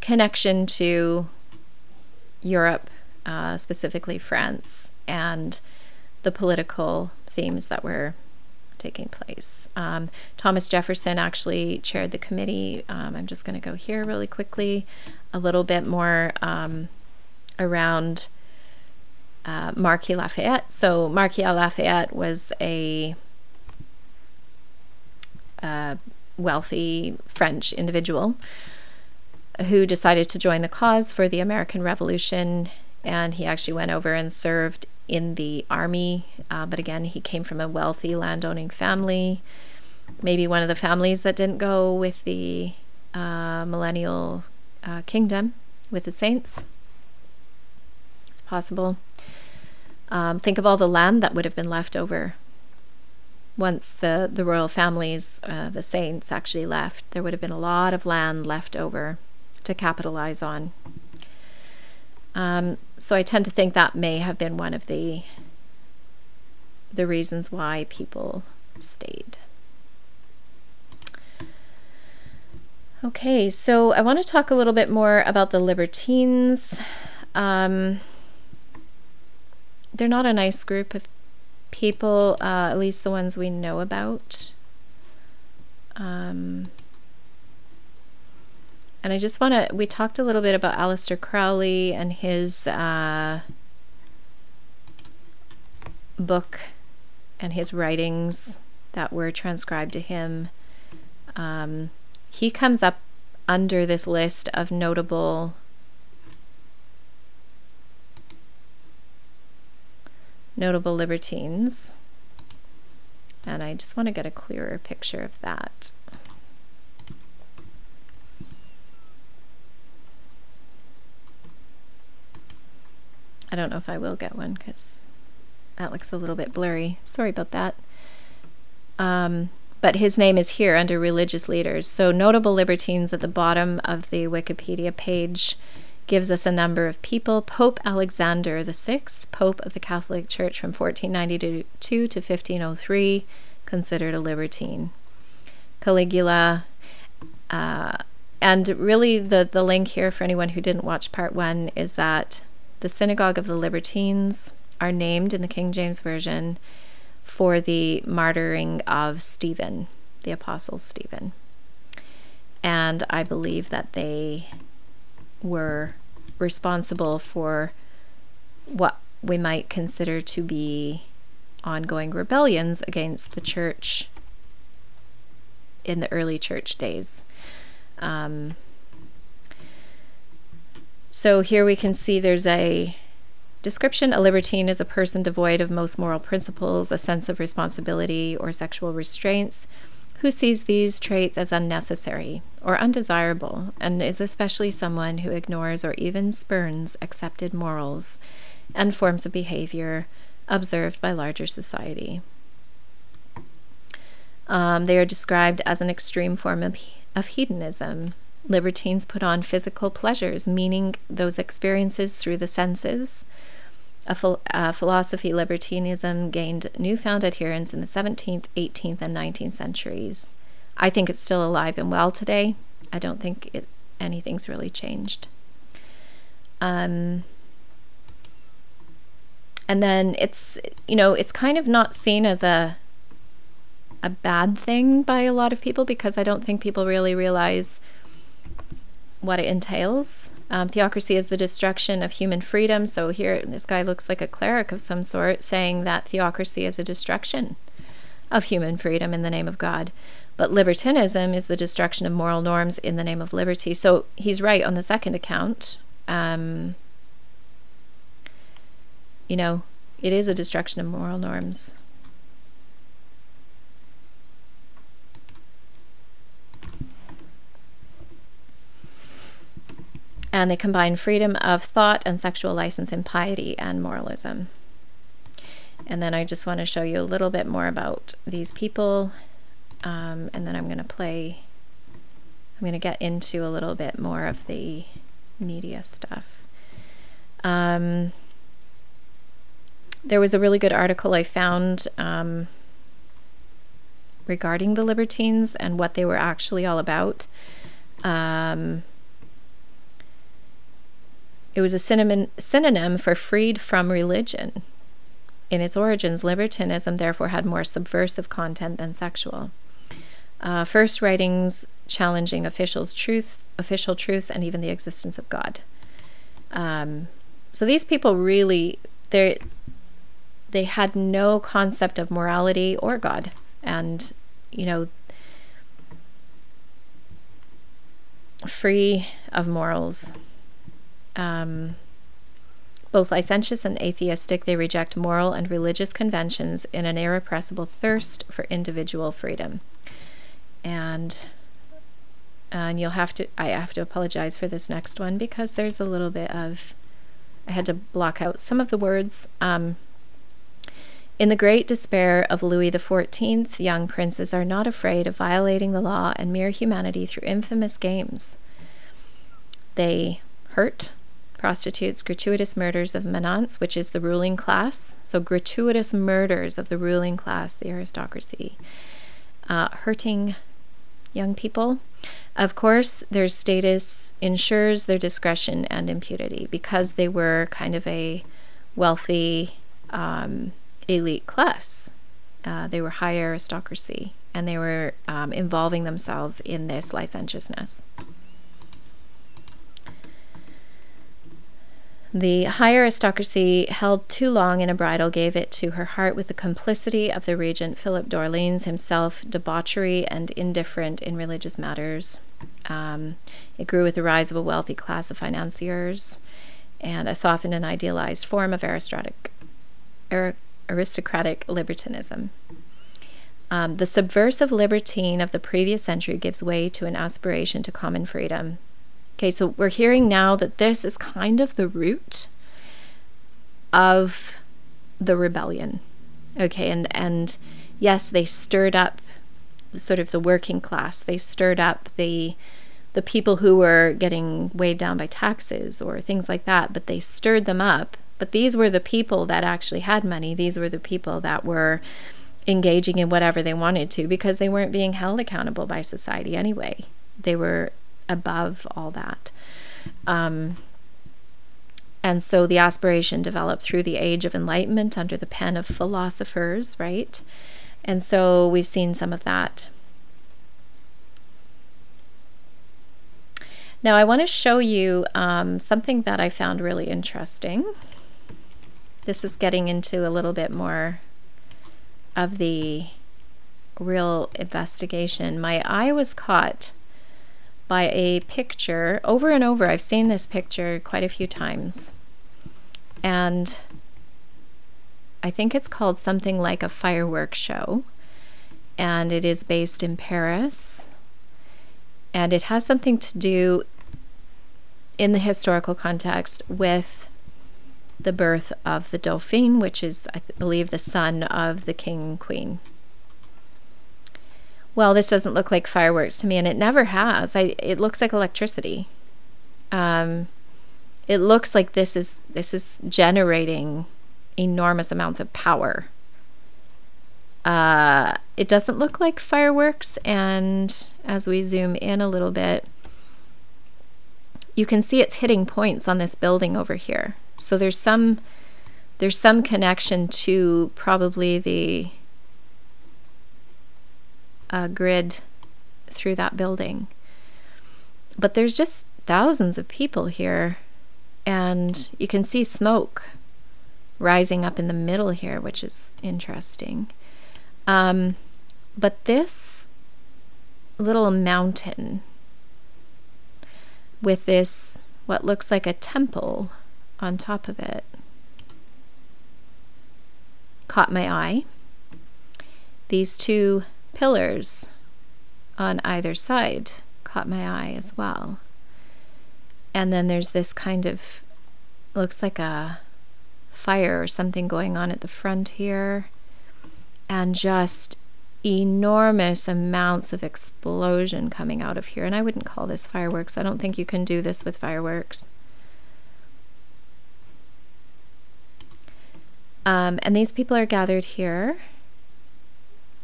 connection to Europe, specifically France, and the political themes that were taking place. Thomas Jefferson actually chaired the committee. I'm just going to go here really quickly, a little bit more around Marquis Lafayette. So Marquis Lafayette was a wealthy French individual who decided to join the cause for the American Revolution, and he actually went over and served in the army, but again he came from a wealthy landowning family, maybe one of the families that didn't go with the millennial kingdom with the saints. It's possible. Think of all the land that would have been left over once the royal families, the saints, actually left. There would have been a lot of land left over to capitalize on. So I tend to think that may have been one of the reasons why people stayed. Okay, so I want to talk a little bit more about the libertines. They're not a nice group of people, at least the ones we know about. And I just want to, we talked a little bit about Aleister Crowley and his book and his writings that were transcribed to him. He comes up under this list of notable libertines, and I just want to get a clearer picture of that. I don't know if I will get one because that looks a little bit blurry. Sorry about that. But his name is here under religious leaders. So notable libertines at the bottom of the Wikipedia page gives us a number of people. Pope Alexander VI, Pope of the Catholic Church from 1492 to 1503, considered a libertine. Caligula, and really the link here for anyone who didn't watch part one is that the Synagogue of the Libertines are named in the King James Version for the martyring of Stephen, the Apostle Stephen. And I believe that they were responsible for what we might consider to be ongoing rebellions against the church in the early church days. So here we can see there's a description. A libertine is a person devoid of most moral principles, a sense of responsibility, or sexual restraints, who sees these traits as unnecessary or undesirable, and is especially someone who ignores or even spurns accepted morals and forms of behavior observed by larger society. They are described as an extreme form of hedonism. Libertines put on physical pleasures, meaning those experiences through the senses. A philosophy, libertinism gained newfound adherence in the 17th, 18th, and 19th centuries. I think it's still alive and well today. I don't think anything's really changed. And then it's, you know, it's kind of not seen as a bad thing by a lot of people because I don't think people really realize what it entails. Theocracy is the destruction of human freedom. So here, this guy looks like a cleric of some sort, saying that theocracy is a destruction of human freedom in the name of God. But libertinism is the destruction of moral norms in the name of liberty. So he's right on the second account. You know, it is a destruction of moral norms. And they combine freedom of thought and sexual license in piety and moralism. And then I just want to show you a little bit more about these people. And then I'm going to play, I'm going to get into a little bit more of the media stuff. There was a really good article I found regarding the libertines and what they were actually all about. It was a synonym for freed from religion. In its origins, libertinism therefore had more subversive content than sexual. First writings challenging official truths, and even the existence of God. So these people really, they had no concept of morality or God. And, you know, free of morals. Both licentious and atheistic, they reject moral and religious conventions in an irrepressible thirst for individual freedom. And you'll have to, I have to apologize for this next one because there's a little bit of, I had to block out some of the words. In the great despair of Louis XIV, young princes are not afraid of violating the law and mere humanity through infamous games. They hurt, prostitutes, gratuitous murders of menants, which is the ruling class. So gratuitous murders of the ruling class, the aristocracy, hurting young people. Of course, their status ensures their discretion and impunity because they were kind of a wealthy elite class. They were high aristocracy, and they were involving themselves in this licentiousness. The high aristocracy held too long in a bridle gave it to her heart with the complicity of the regent Philip d'Orleans, himself debauchery and indifferent in religious matters. It grew with the rise of a wealthy class of financiers and a softened and idealized form of aristocratic libertinism. The subversive libertine of the previous century gives way to an aspiration to common freedom. Okay, so we're hearing now that this is kind of the root of the rebellion. Okay, and yes, they stirred up sort of the working class. They stirred up the people who were getting weighed down by taxes or things like that, but they stirred them up. But these were the people that actually had money. These were the people that were engaging in whatever they wanted to because they weren't being held accountable by society anyway. They were above all that. And so the aspiration developed through the Age of Enlightenment under the pen of philosophers, right? And so we've seen some of that. Now I want to show you something that I found really interesting. This is getting into a little bit more of the real investigation. My eye was caught by a picture over and over. I've seen this picture quite a few times, and I think it's called something like a firework show, and it is based in Paris, and it has something to do in the historical context with the birth of the Dauphin, which is, I believe, the son of the king and queen. Well, this doesn't look like fireworks to me, and it never has. It looks like electricity. It looks like this is generating enormous amounts of power. It doesn't look like fireworks, and as we zoom in a little bit, you can see it's hitting points on this building over here. So there's some connection to probably the grid through that building. But there's just thousands of people here, and you can see smoke rising up in the middle here, which is interesting. But this little mountain with this, what looks like a temple on top of it, caught my eye. These two pillars on either side caught my eye as well. And then there's this kind of, looks like a fire or something going on at the front here, and just enormous amounts of explosion coming out of here. And I wouldn't call this fireworks. I don't think you can do this with fireworks. And these people are gathered here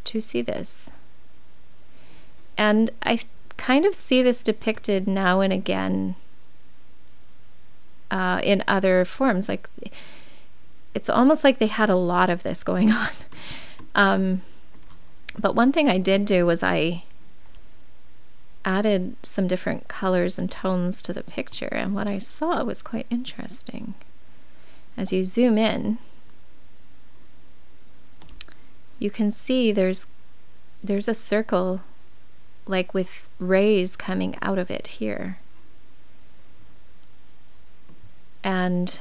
to see this. And I kind of see this depicted now and again in other forms. Like, it's almost like they had a lot of this going on. But one thing I did do was I added some different colors and tones to the picture, and what I saw was quite interesting. as you zoom in, you can see there's a circle like with rays coming out of it here. And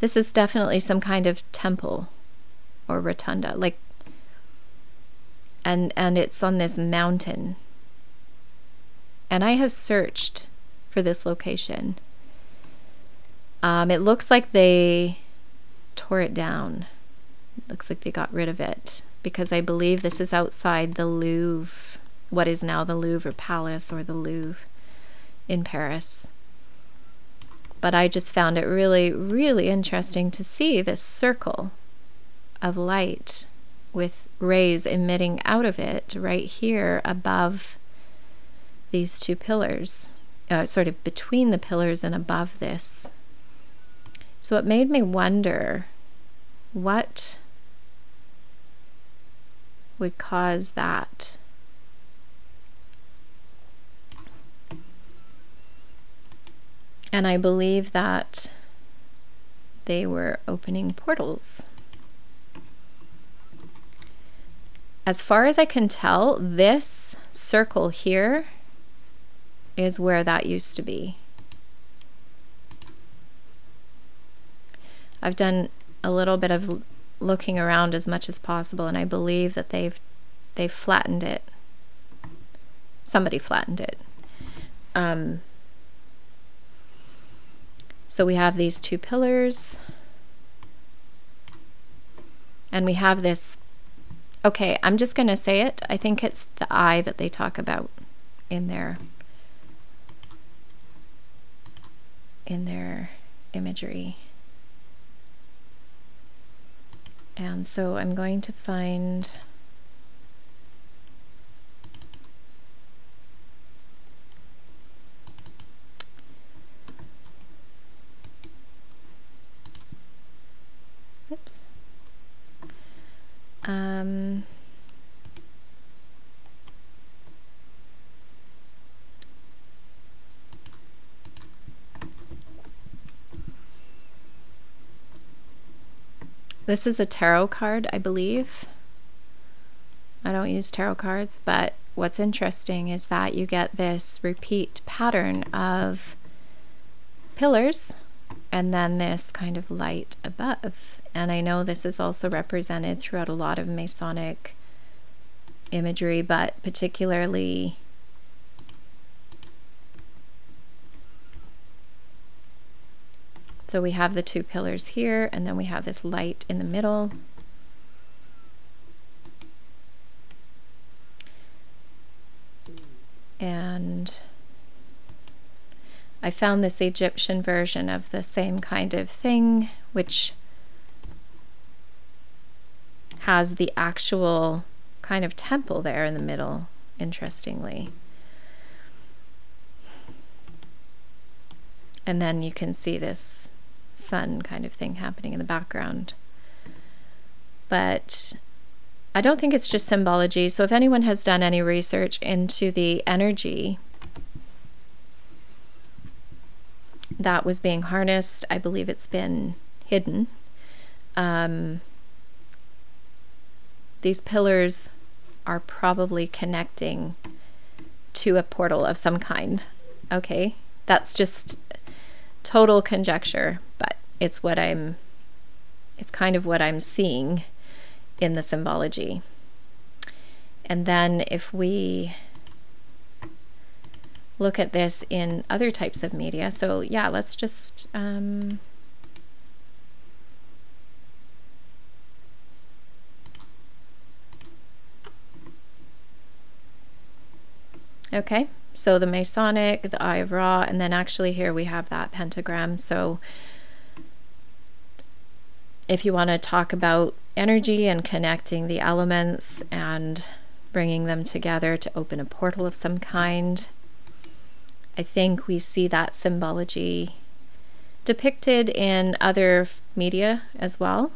this is definitely some kind of temple or rotunda, like, and it's on this mountain. And I have searched for this location. It looks like they tore it down. It looks like they got rid of it, because I believe this is outside the Louvre, what is now the Louvre Palace or the Louvre in Paris. But I just found it really, really interesting to see this circle of light with rays emitting out of it right here above these two pillars, sort of between the pillars and above this. So it made me wonder what would cause that. And I believe that they were opening portals. As far as I can tell, this circle here is where that used to be. I've done a little bit of looking around as much as possible, and I believe that they've flattened it. Somebody flattened it. So we have these two pillars, and we have this, okay, I'm just gonna say it, I think it's the eye that they talk about in their imagery. And so I'm going to find this is a tarot card, I believe. I don't use tarot cards, but what's interesting is that you get this repeat pattern of pillars and then this kind of light above. And I know this is also represented throughout a lot of Masonic imagery, but particularly so we have the two pillars here, and then we have this light in the middle. And I found this Egyptian version of the same kind of thing, which has the actual kind of temple there in the middle, interestingly. And then you can see this sun kind of thing happening in the background. But I don't think it's just symbology. So if anyone has done any research into the energy that was being harnessed, I believe it's been hidden. These pillars are probably connecting to a portal of some kind. Okay, that's just total conjecture, but it's what I'm, it's kind of what I'm seeing in the symbology. And then if we look at this in other types of media, so yeah, let's just, okay, so the Masonic, the Eye of Ra, and then actually here we have that pentagram. So if you want to talk about energy and connecting the elements and bringing them together to open a portal of some kind, I think we see that symbology depicted in other media as well.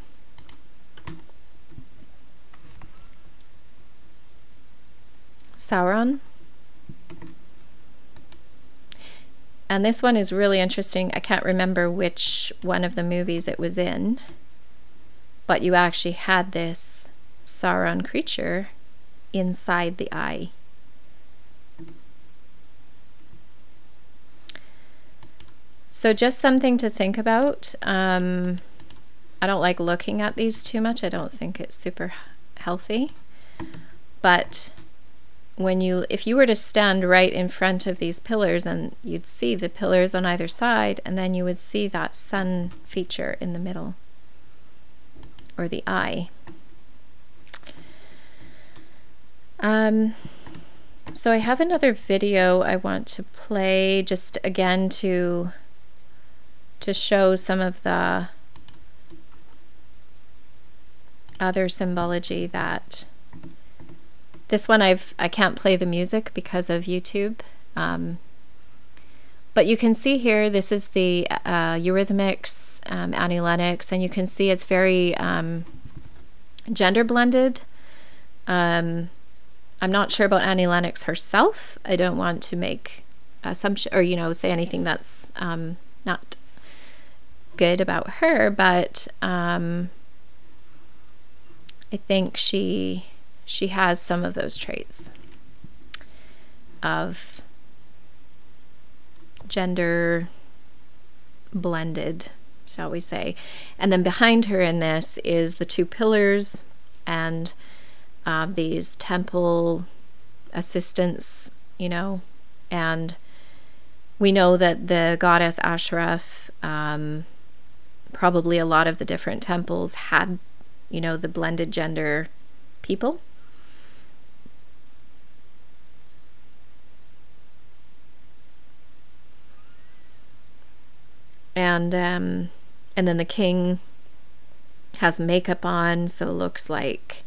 Sauron. And this one is really interesting. I can't remember which one of the movies it was in, but you actually had this Sauron creature inside the eye. So just something to think about. I don't like looking at these too much. I don't think it's super healthy. But when if you were to stand right in front of these pillars, and you'd see the pillars on either side, and then you would see that sun feature in the middle, or the eye. So I have another video I want to play, just again to show some of the other symbology that this one I can't play the music because of YouTube, but you can see here, this is the Eurythmics, Annie Lennox, and you can see it's very gender blended. I'm not sure about Annie Lennox herself. I don't want to make assumption or say anything that's not good about her, but I think she has some of those traits of gender blended, shall we say. And then behind her in this is the two pillars and these temple assistants, and we know that the goddess Ashereth, probably a lot of the different temples had, the blended gender people. And then the king has makeup on, so it looks like,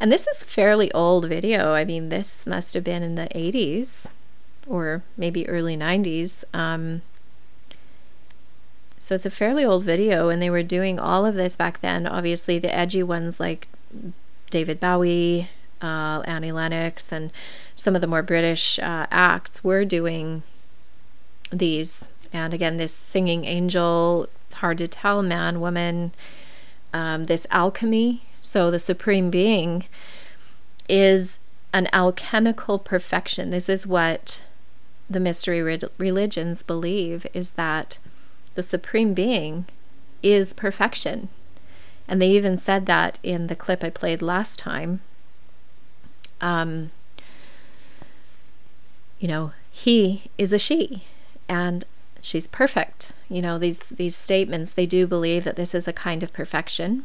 and this is fairly old video. I mean, this must have been in the 80s or maybe early 90s. So it's a fairly old video, and they were doing all of this back then. Obviously the edgy ones like David Bowie, Annie Lennox, and some of the more British acts were doing these. And again, this singing angel, it's hard to tell, man, woman, this alchemy. So the Supreme Being is an alchemical perfection. This is what the mystery religions believe, is that the Supreme Being is perfection. And they even said that in the clip I played last time. He is a she, and she's perfect. These statements, they do believe that this is a kind of perfection.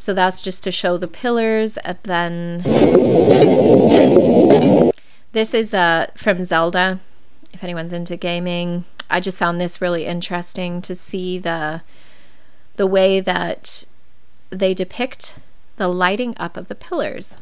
So that's just to show the pillars. And then this is from Zelda, if anyone's into gaming. I just found this really interesting to see the way that they depict the lighting up of the pillars.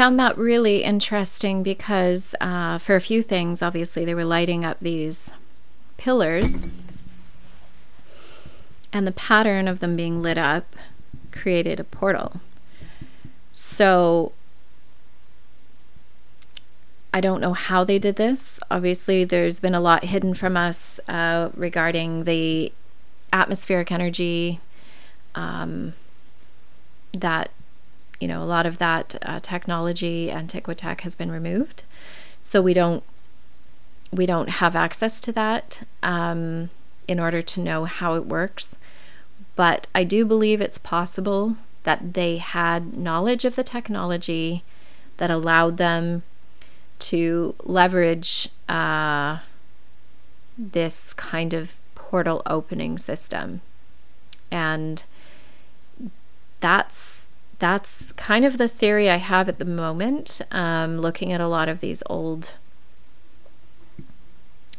Found that really interesting because for a few things, obviously they were lighting up these pillars, and the pattern of them being lit up created a portal. So I don't know how they did this. Obviously there's been a lot hidden from us regarding the atmospheric energy, that, you know, a lot of that technology, antiquitech, has been removed, so we don't have access to that in order to know how it works. But I do believe it's possible that they had knowledge of the technology that allowed them to leverage this kind of portal opening system, and that's kind of the theory I have at the moment, looking at a lot of these old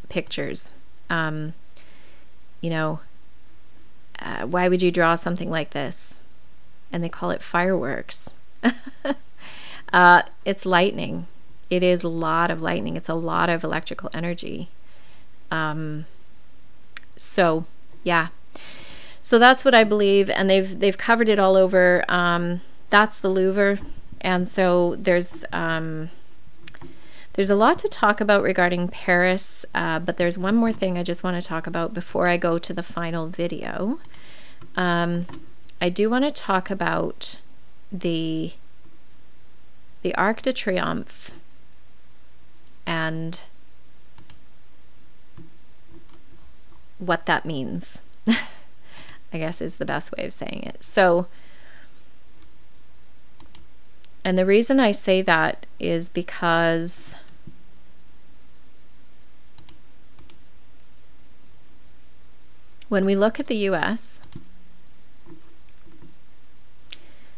pictures. Why would you draw something like this? And they call it fireworks. It's lightning. It is a lot of lightning. It's a lot of electrical energy. So yeah. So that's what I believe, and they've covered it all over. That's the Louvre, and so there's a lot to talk about regarding Paris, but there's one more thing I just want to talk about before I go to the final video. I do want to talk about the Arc de Triomphe and what that means, I guess, is the best way of saying it. So, and the reason I say that is because when we look at the US,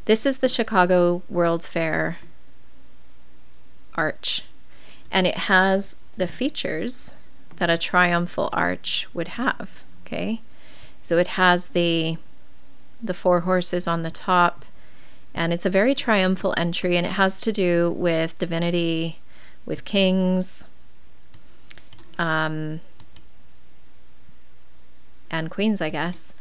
this is the Chicago World's Fair arch, and it has the features that a triumphal arch would have, okay? So it has the four horses on the top, and it's a very triumphal entry, and it has to do with divinity, with kings, and queens, I guess.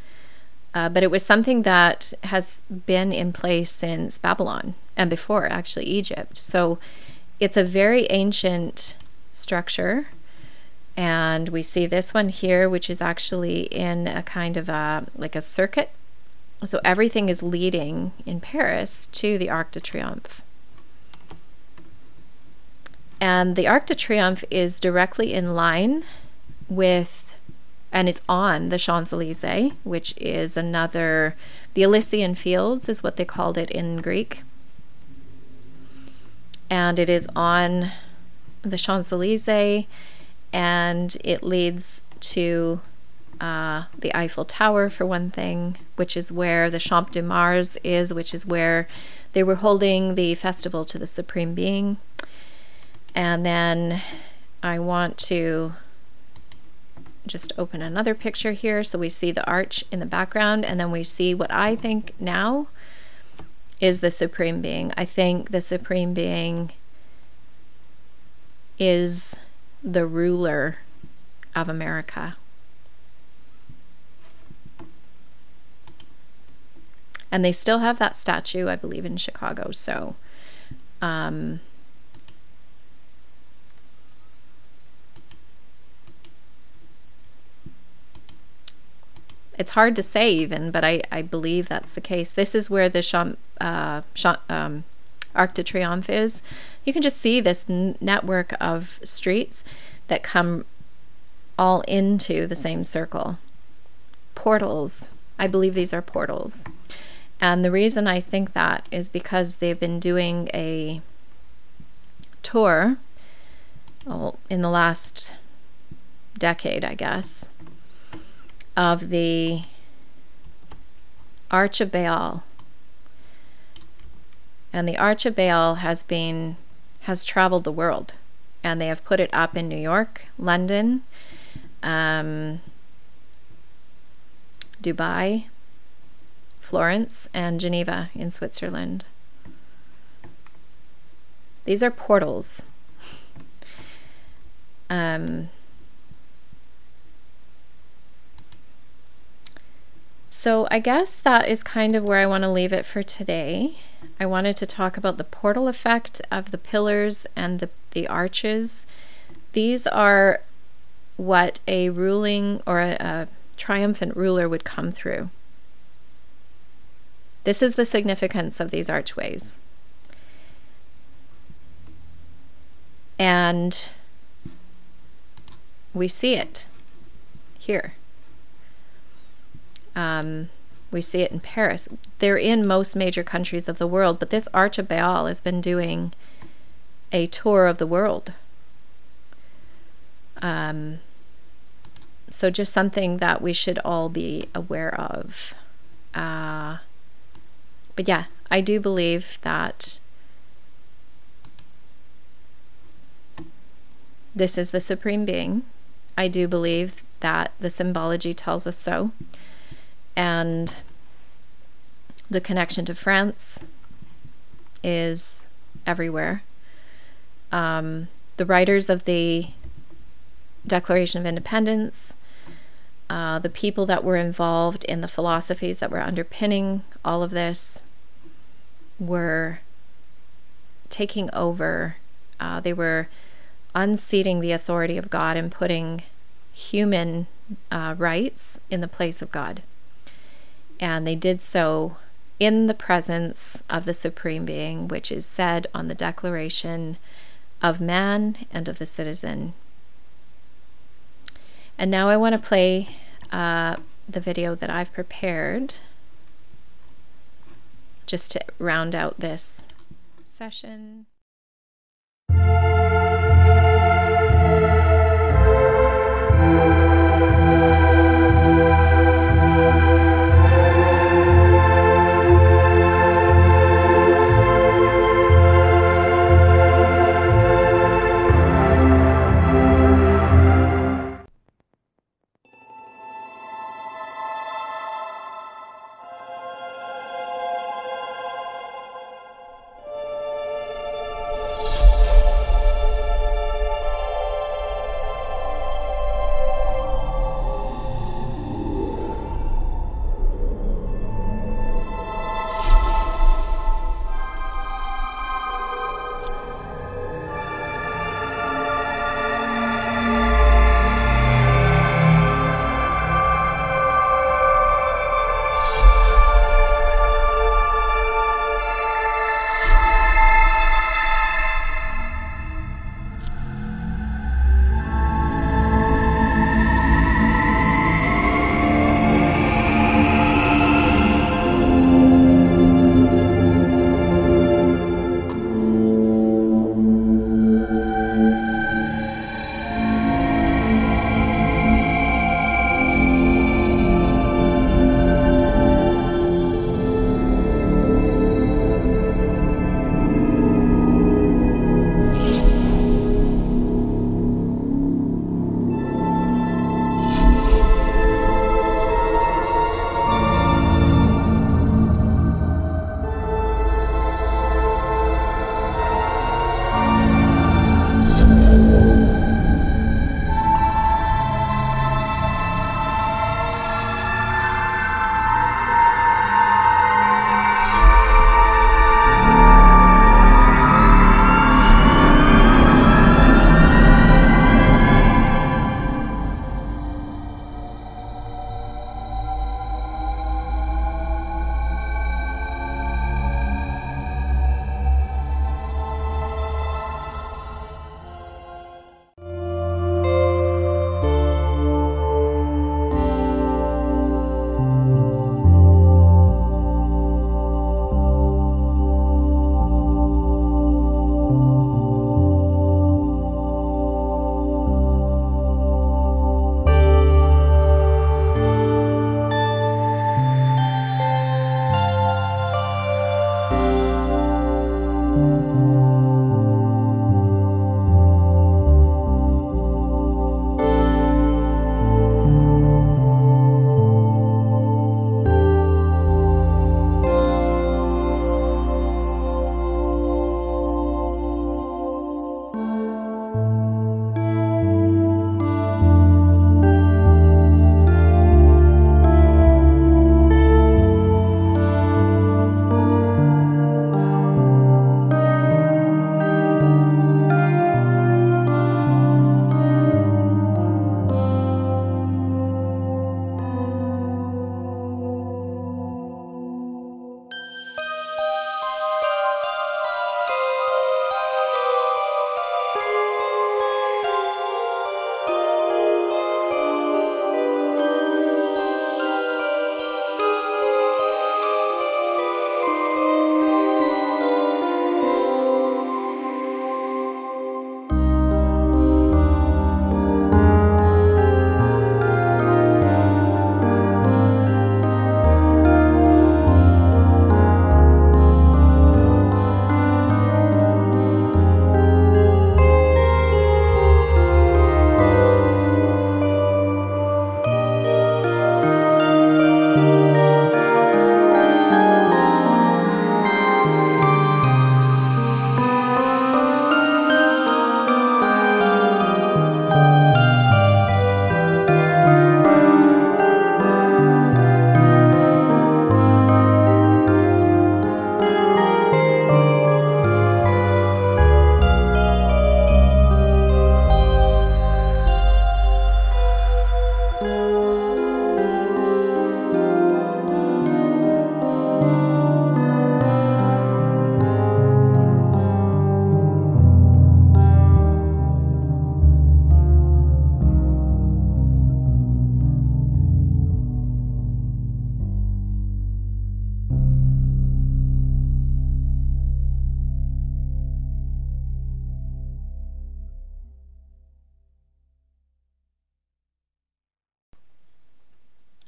But it was something that has been in place since Babylon, and before, actually, Egypt. So it's a very ancient structure. And we see this one here, which is actually in a kind of a, like a circuit. So everything is leading in Paris to the Arc de Triomphe. And the Arc de Triomphe is directly in line with, and it's on the Champs-Élysées, which is another, the Elysian Fields is what they called it in Greek. And it is on the Champs-Élysées, and it leads to the Eiffel Tower, for one thing, which is where the Champ de Mars is, which is where they were holding the festival to the Supreme Being. And then I want to just open another picture here so we see the arch in the background, and then we see what I think now is the Supreme Being. I think the Supreme Being is the ruler of America. And they still have that statue, I believe, in Chicago. So it's hard to say even, but I believe that's the case. This is where the Arc de Triomphe is. You can just see this network of streets that come all into the same circle. Portals. I believe these are portals. And the reason I think that is because they've been doing a tour in the last decade, I guess, of the Arch of Baal. And the Arch of Baal has traveled the world, and they have put it up in New York, London, Dubai, Florence, and Geneva in Switzerland. These are portals. So I guess that is kind of where I want to leave it for today. I wanted to talk about the portal effect of the pillars and the arches. These are what a ruling or a triumphant ruler would come through. This is the significance of these archways. And we see it here. We see it in Paris. They're in most major countries of the world, but this Arch of Baal has been doing a tour of the world. So just something that we should all be aware of. But yeah, I do believe that this is the Supreme Being. I do believe that the symbology tells us so. And the connection to France is everywhere. The writers of the Declaration of Independence, the people that were involved in the philosophies that were underpinning all of this were taking over. They were unseating the authority of God and putting human rights in the place of God. And they did so in the presence of the Supreme Being, which is said on the Declaration of Man and of the Citizen. And now I want to play the video that I've prepared just to round out this session.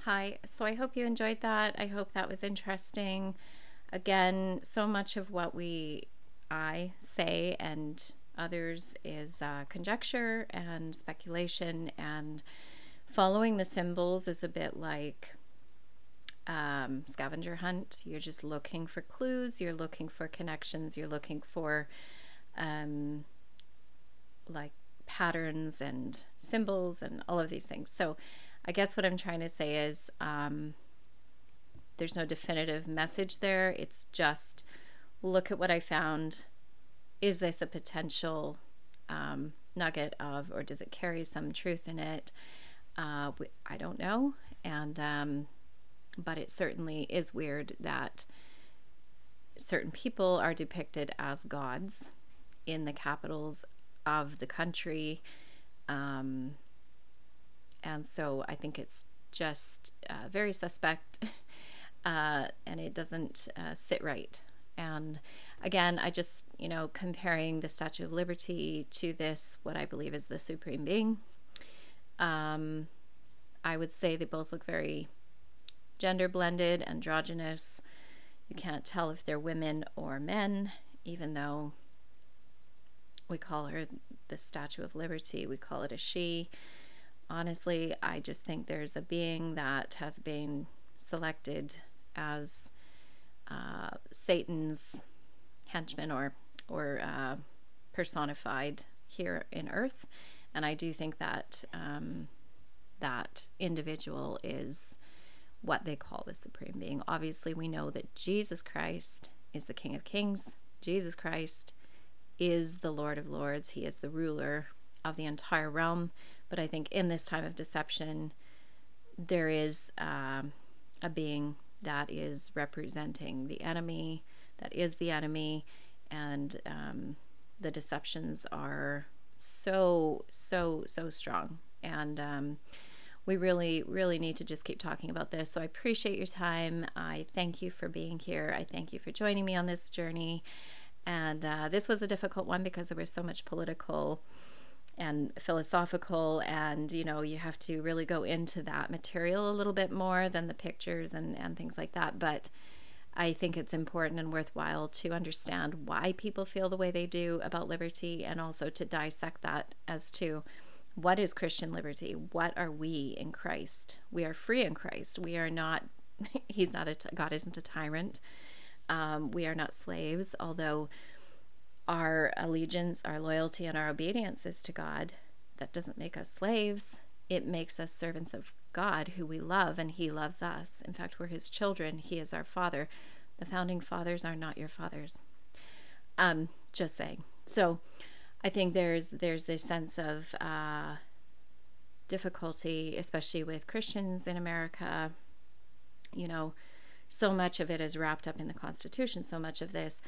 Hi, so I hope you enjoyed that. I hope that was interesting. Again, so much of what I say and others is conjecture and speculation, and following the symbols is a bit like scavenger hunt. You're just looking for clues, you're looking for connections, you're looking for like patterns and symbols and all of these things. So I guess what I'm trying to say is there's no definitive message there. It's just look at what I found. Is this a potential nugget of, or does it carry some truth in it? I don't know. And but it certainly is weird that certain people are depicted as gods in the capitals of the country. And so I think it's just very suspect and it doesn't sit right. And again, I just, you know, comparing the Statue of Liberty to this, what I believe is the Supreme Being, I would say they both look very gender blended, androgynous. You can't tell if they're women or men, even though we call her the Statue of Liberty, we call it a she. Honestly, I just think there's a being that has been selected as Satan's henchman or personified here in Earth, and I do think that that individual is what they call the Supreme Being. Obviously, we know that Jesus Christ is the King of Kings. Jesus Christ is the Lord of Lords. He is the ruler of the entire realm. But I think in this time of deception, there is a being that is representing the enemy, that is the enemy, and the deceptions are so strong. And we really need to just keep talking about this. So I appreciate your time. I thank you for being here. I thank you for joining me on this journey. And this was a difficult one because there was so much political and philosophical, and you know, you have to really go into that material a little bit more than the pictures and things like that. But I think it's important and worthwhile to understand why people feel the way they do about liberty, and also to dissect that as to what is Christian liberty? What are we in Christ? We are free in Christ. We are not, he's not a, God isn't a tyrant. We are not slaves, although our allegiance, our loyalty, and our obedience is to God. That doesn't make us slaves. It makes us servants of God, who we love, and he loves us. In fact, we're his children. He is our father. The founding fathers are not your fathers. Just saying. So I think there's this sense of difficulty, especially with Christians in America. You know, so much of it is wrapped up in the Constitution. So much of this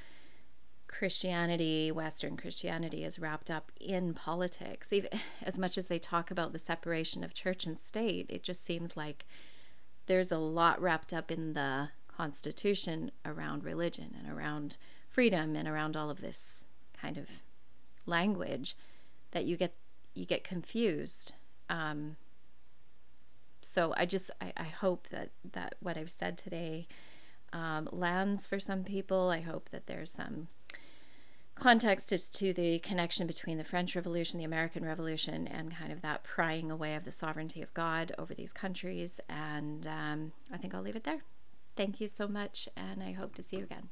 Christianity, Western Christianity, is wrapped up in politics. Even as much as they talk about the separation of church and state, it just seems like there's a lot wrapped up in the Constitution around religion and around freedom and around all of this kind of language that you get confused. So I hope that what I've said today lands for some people. I hope that there's some context as to the connection between the French Revolution, the American Revolution, and kind of that prying away of the sovereignty of God over these countries. And I think I'll leave it there. Thank you so much, and I hope to see you again.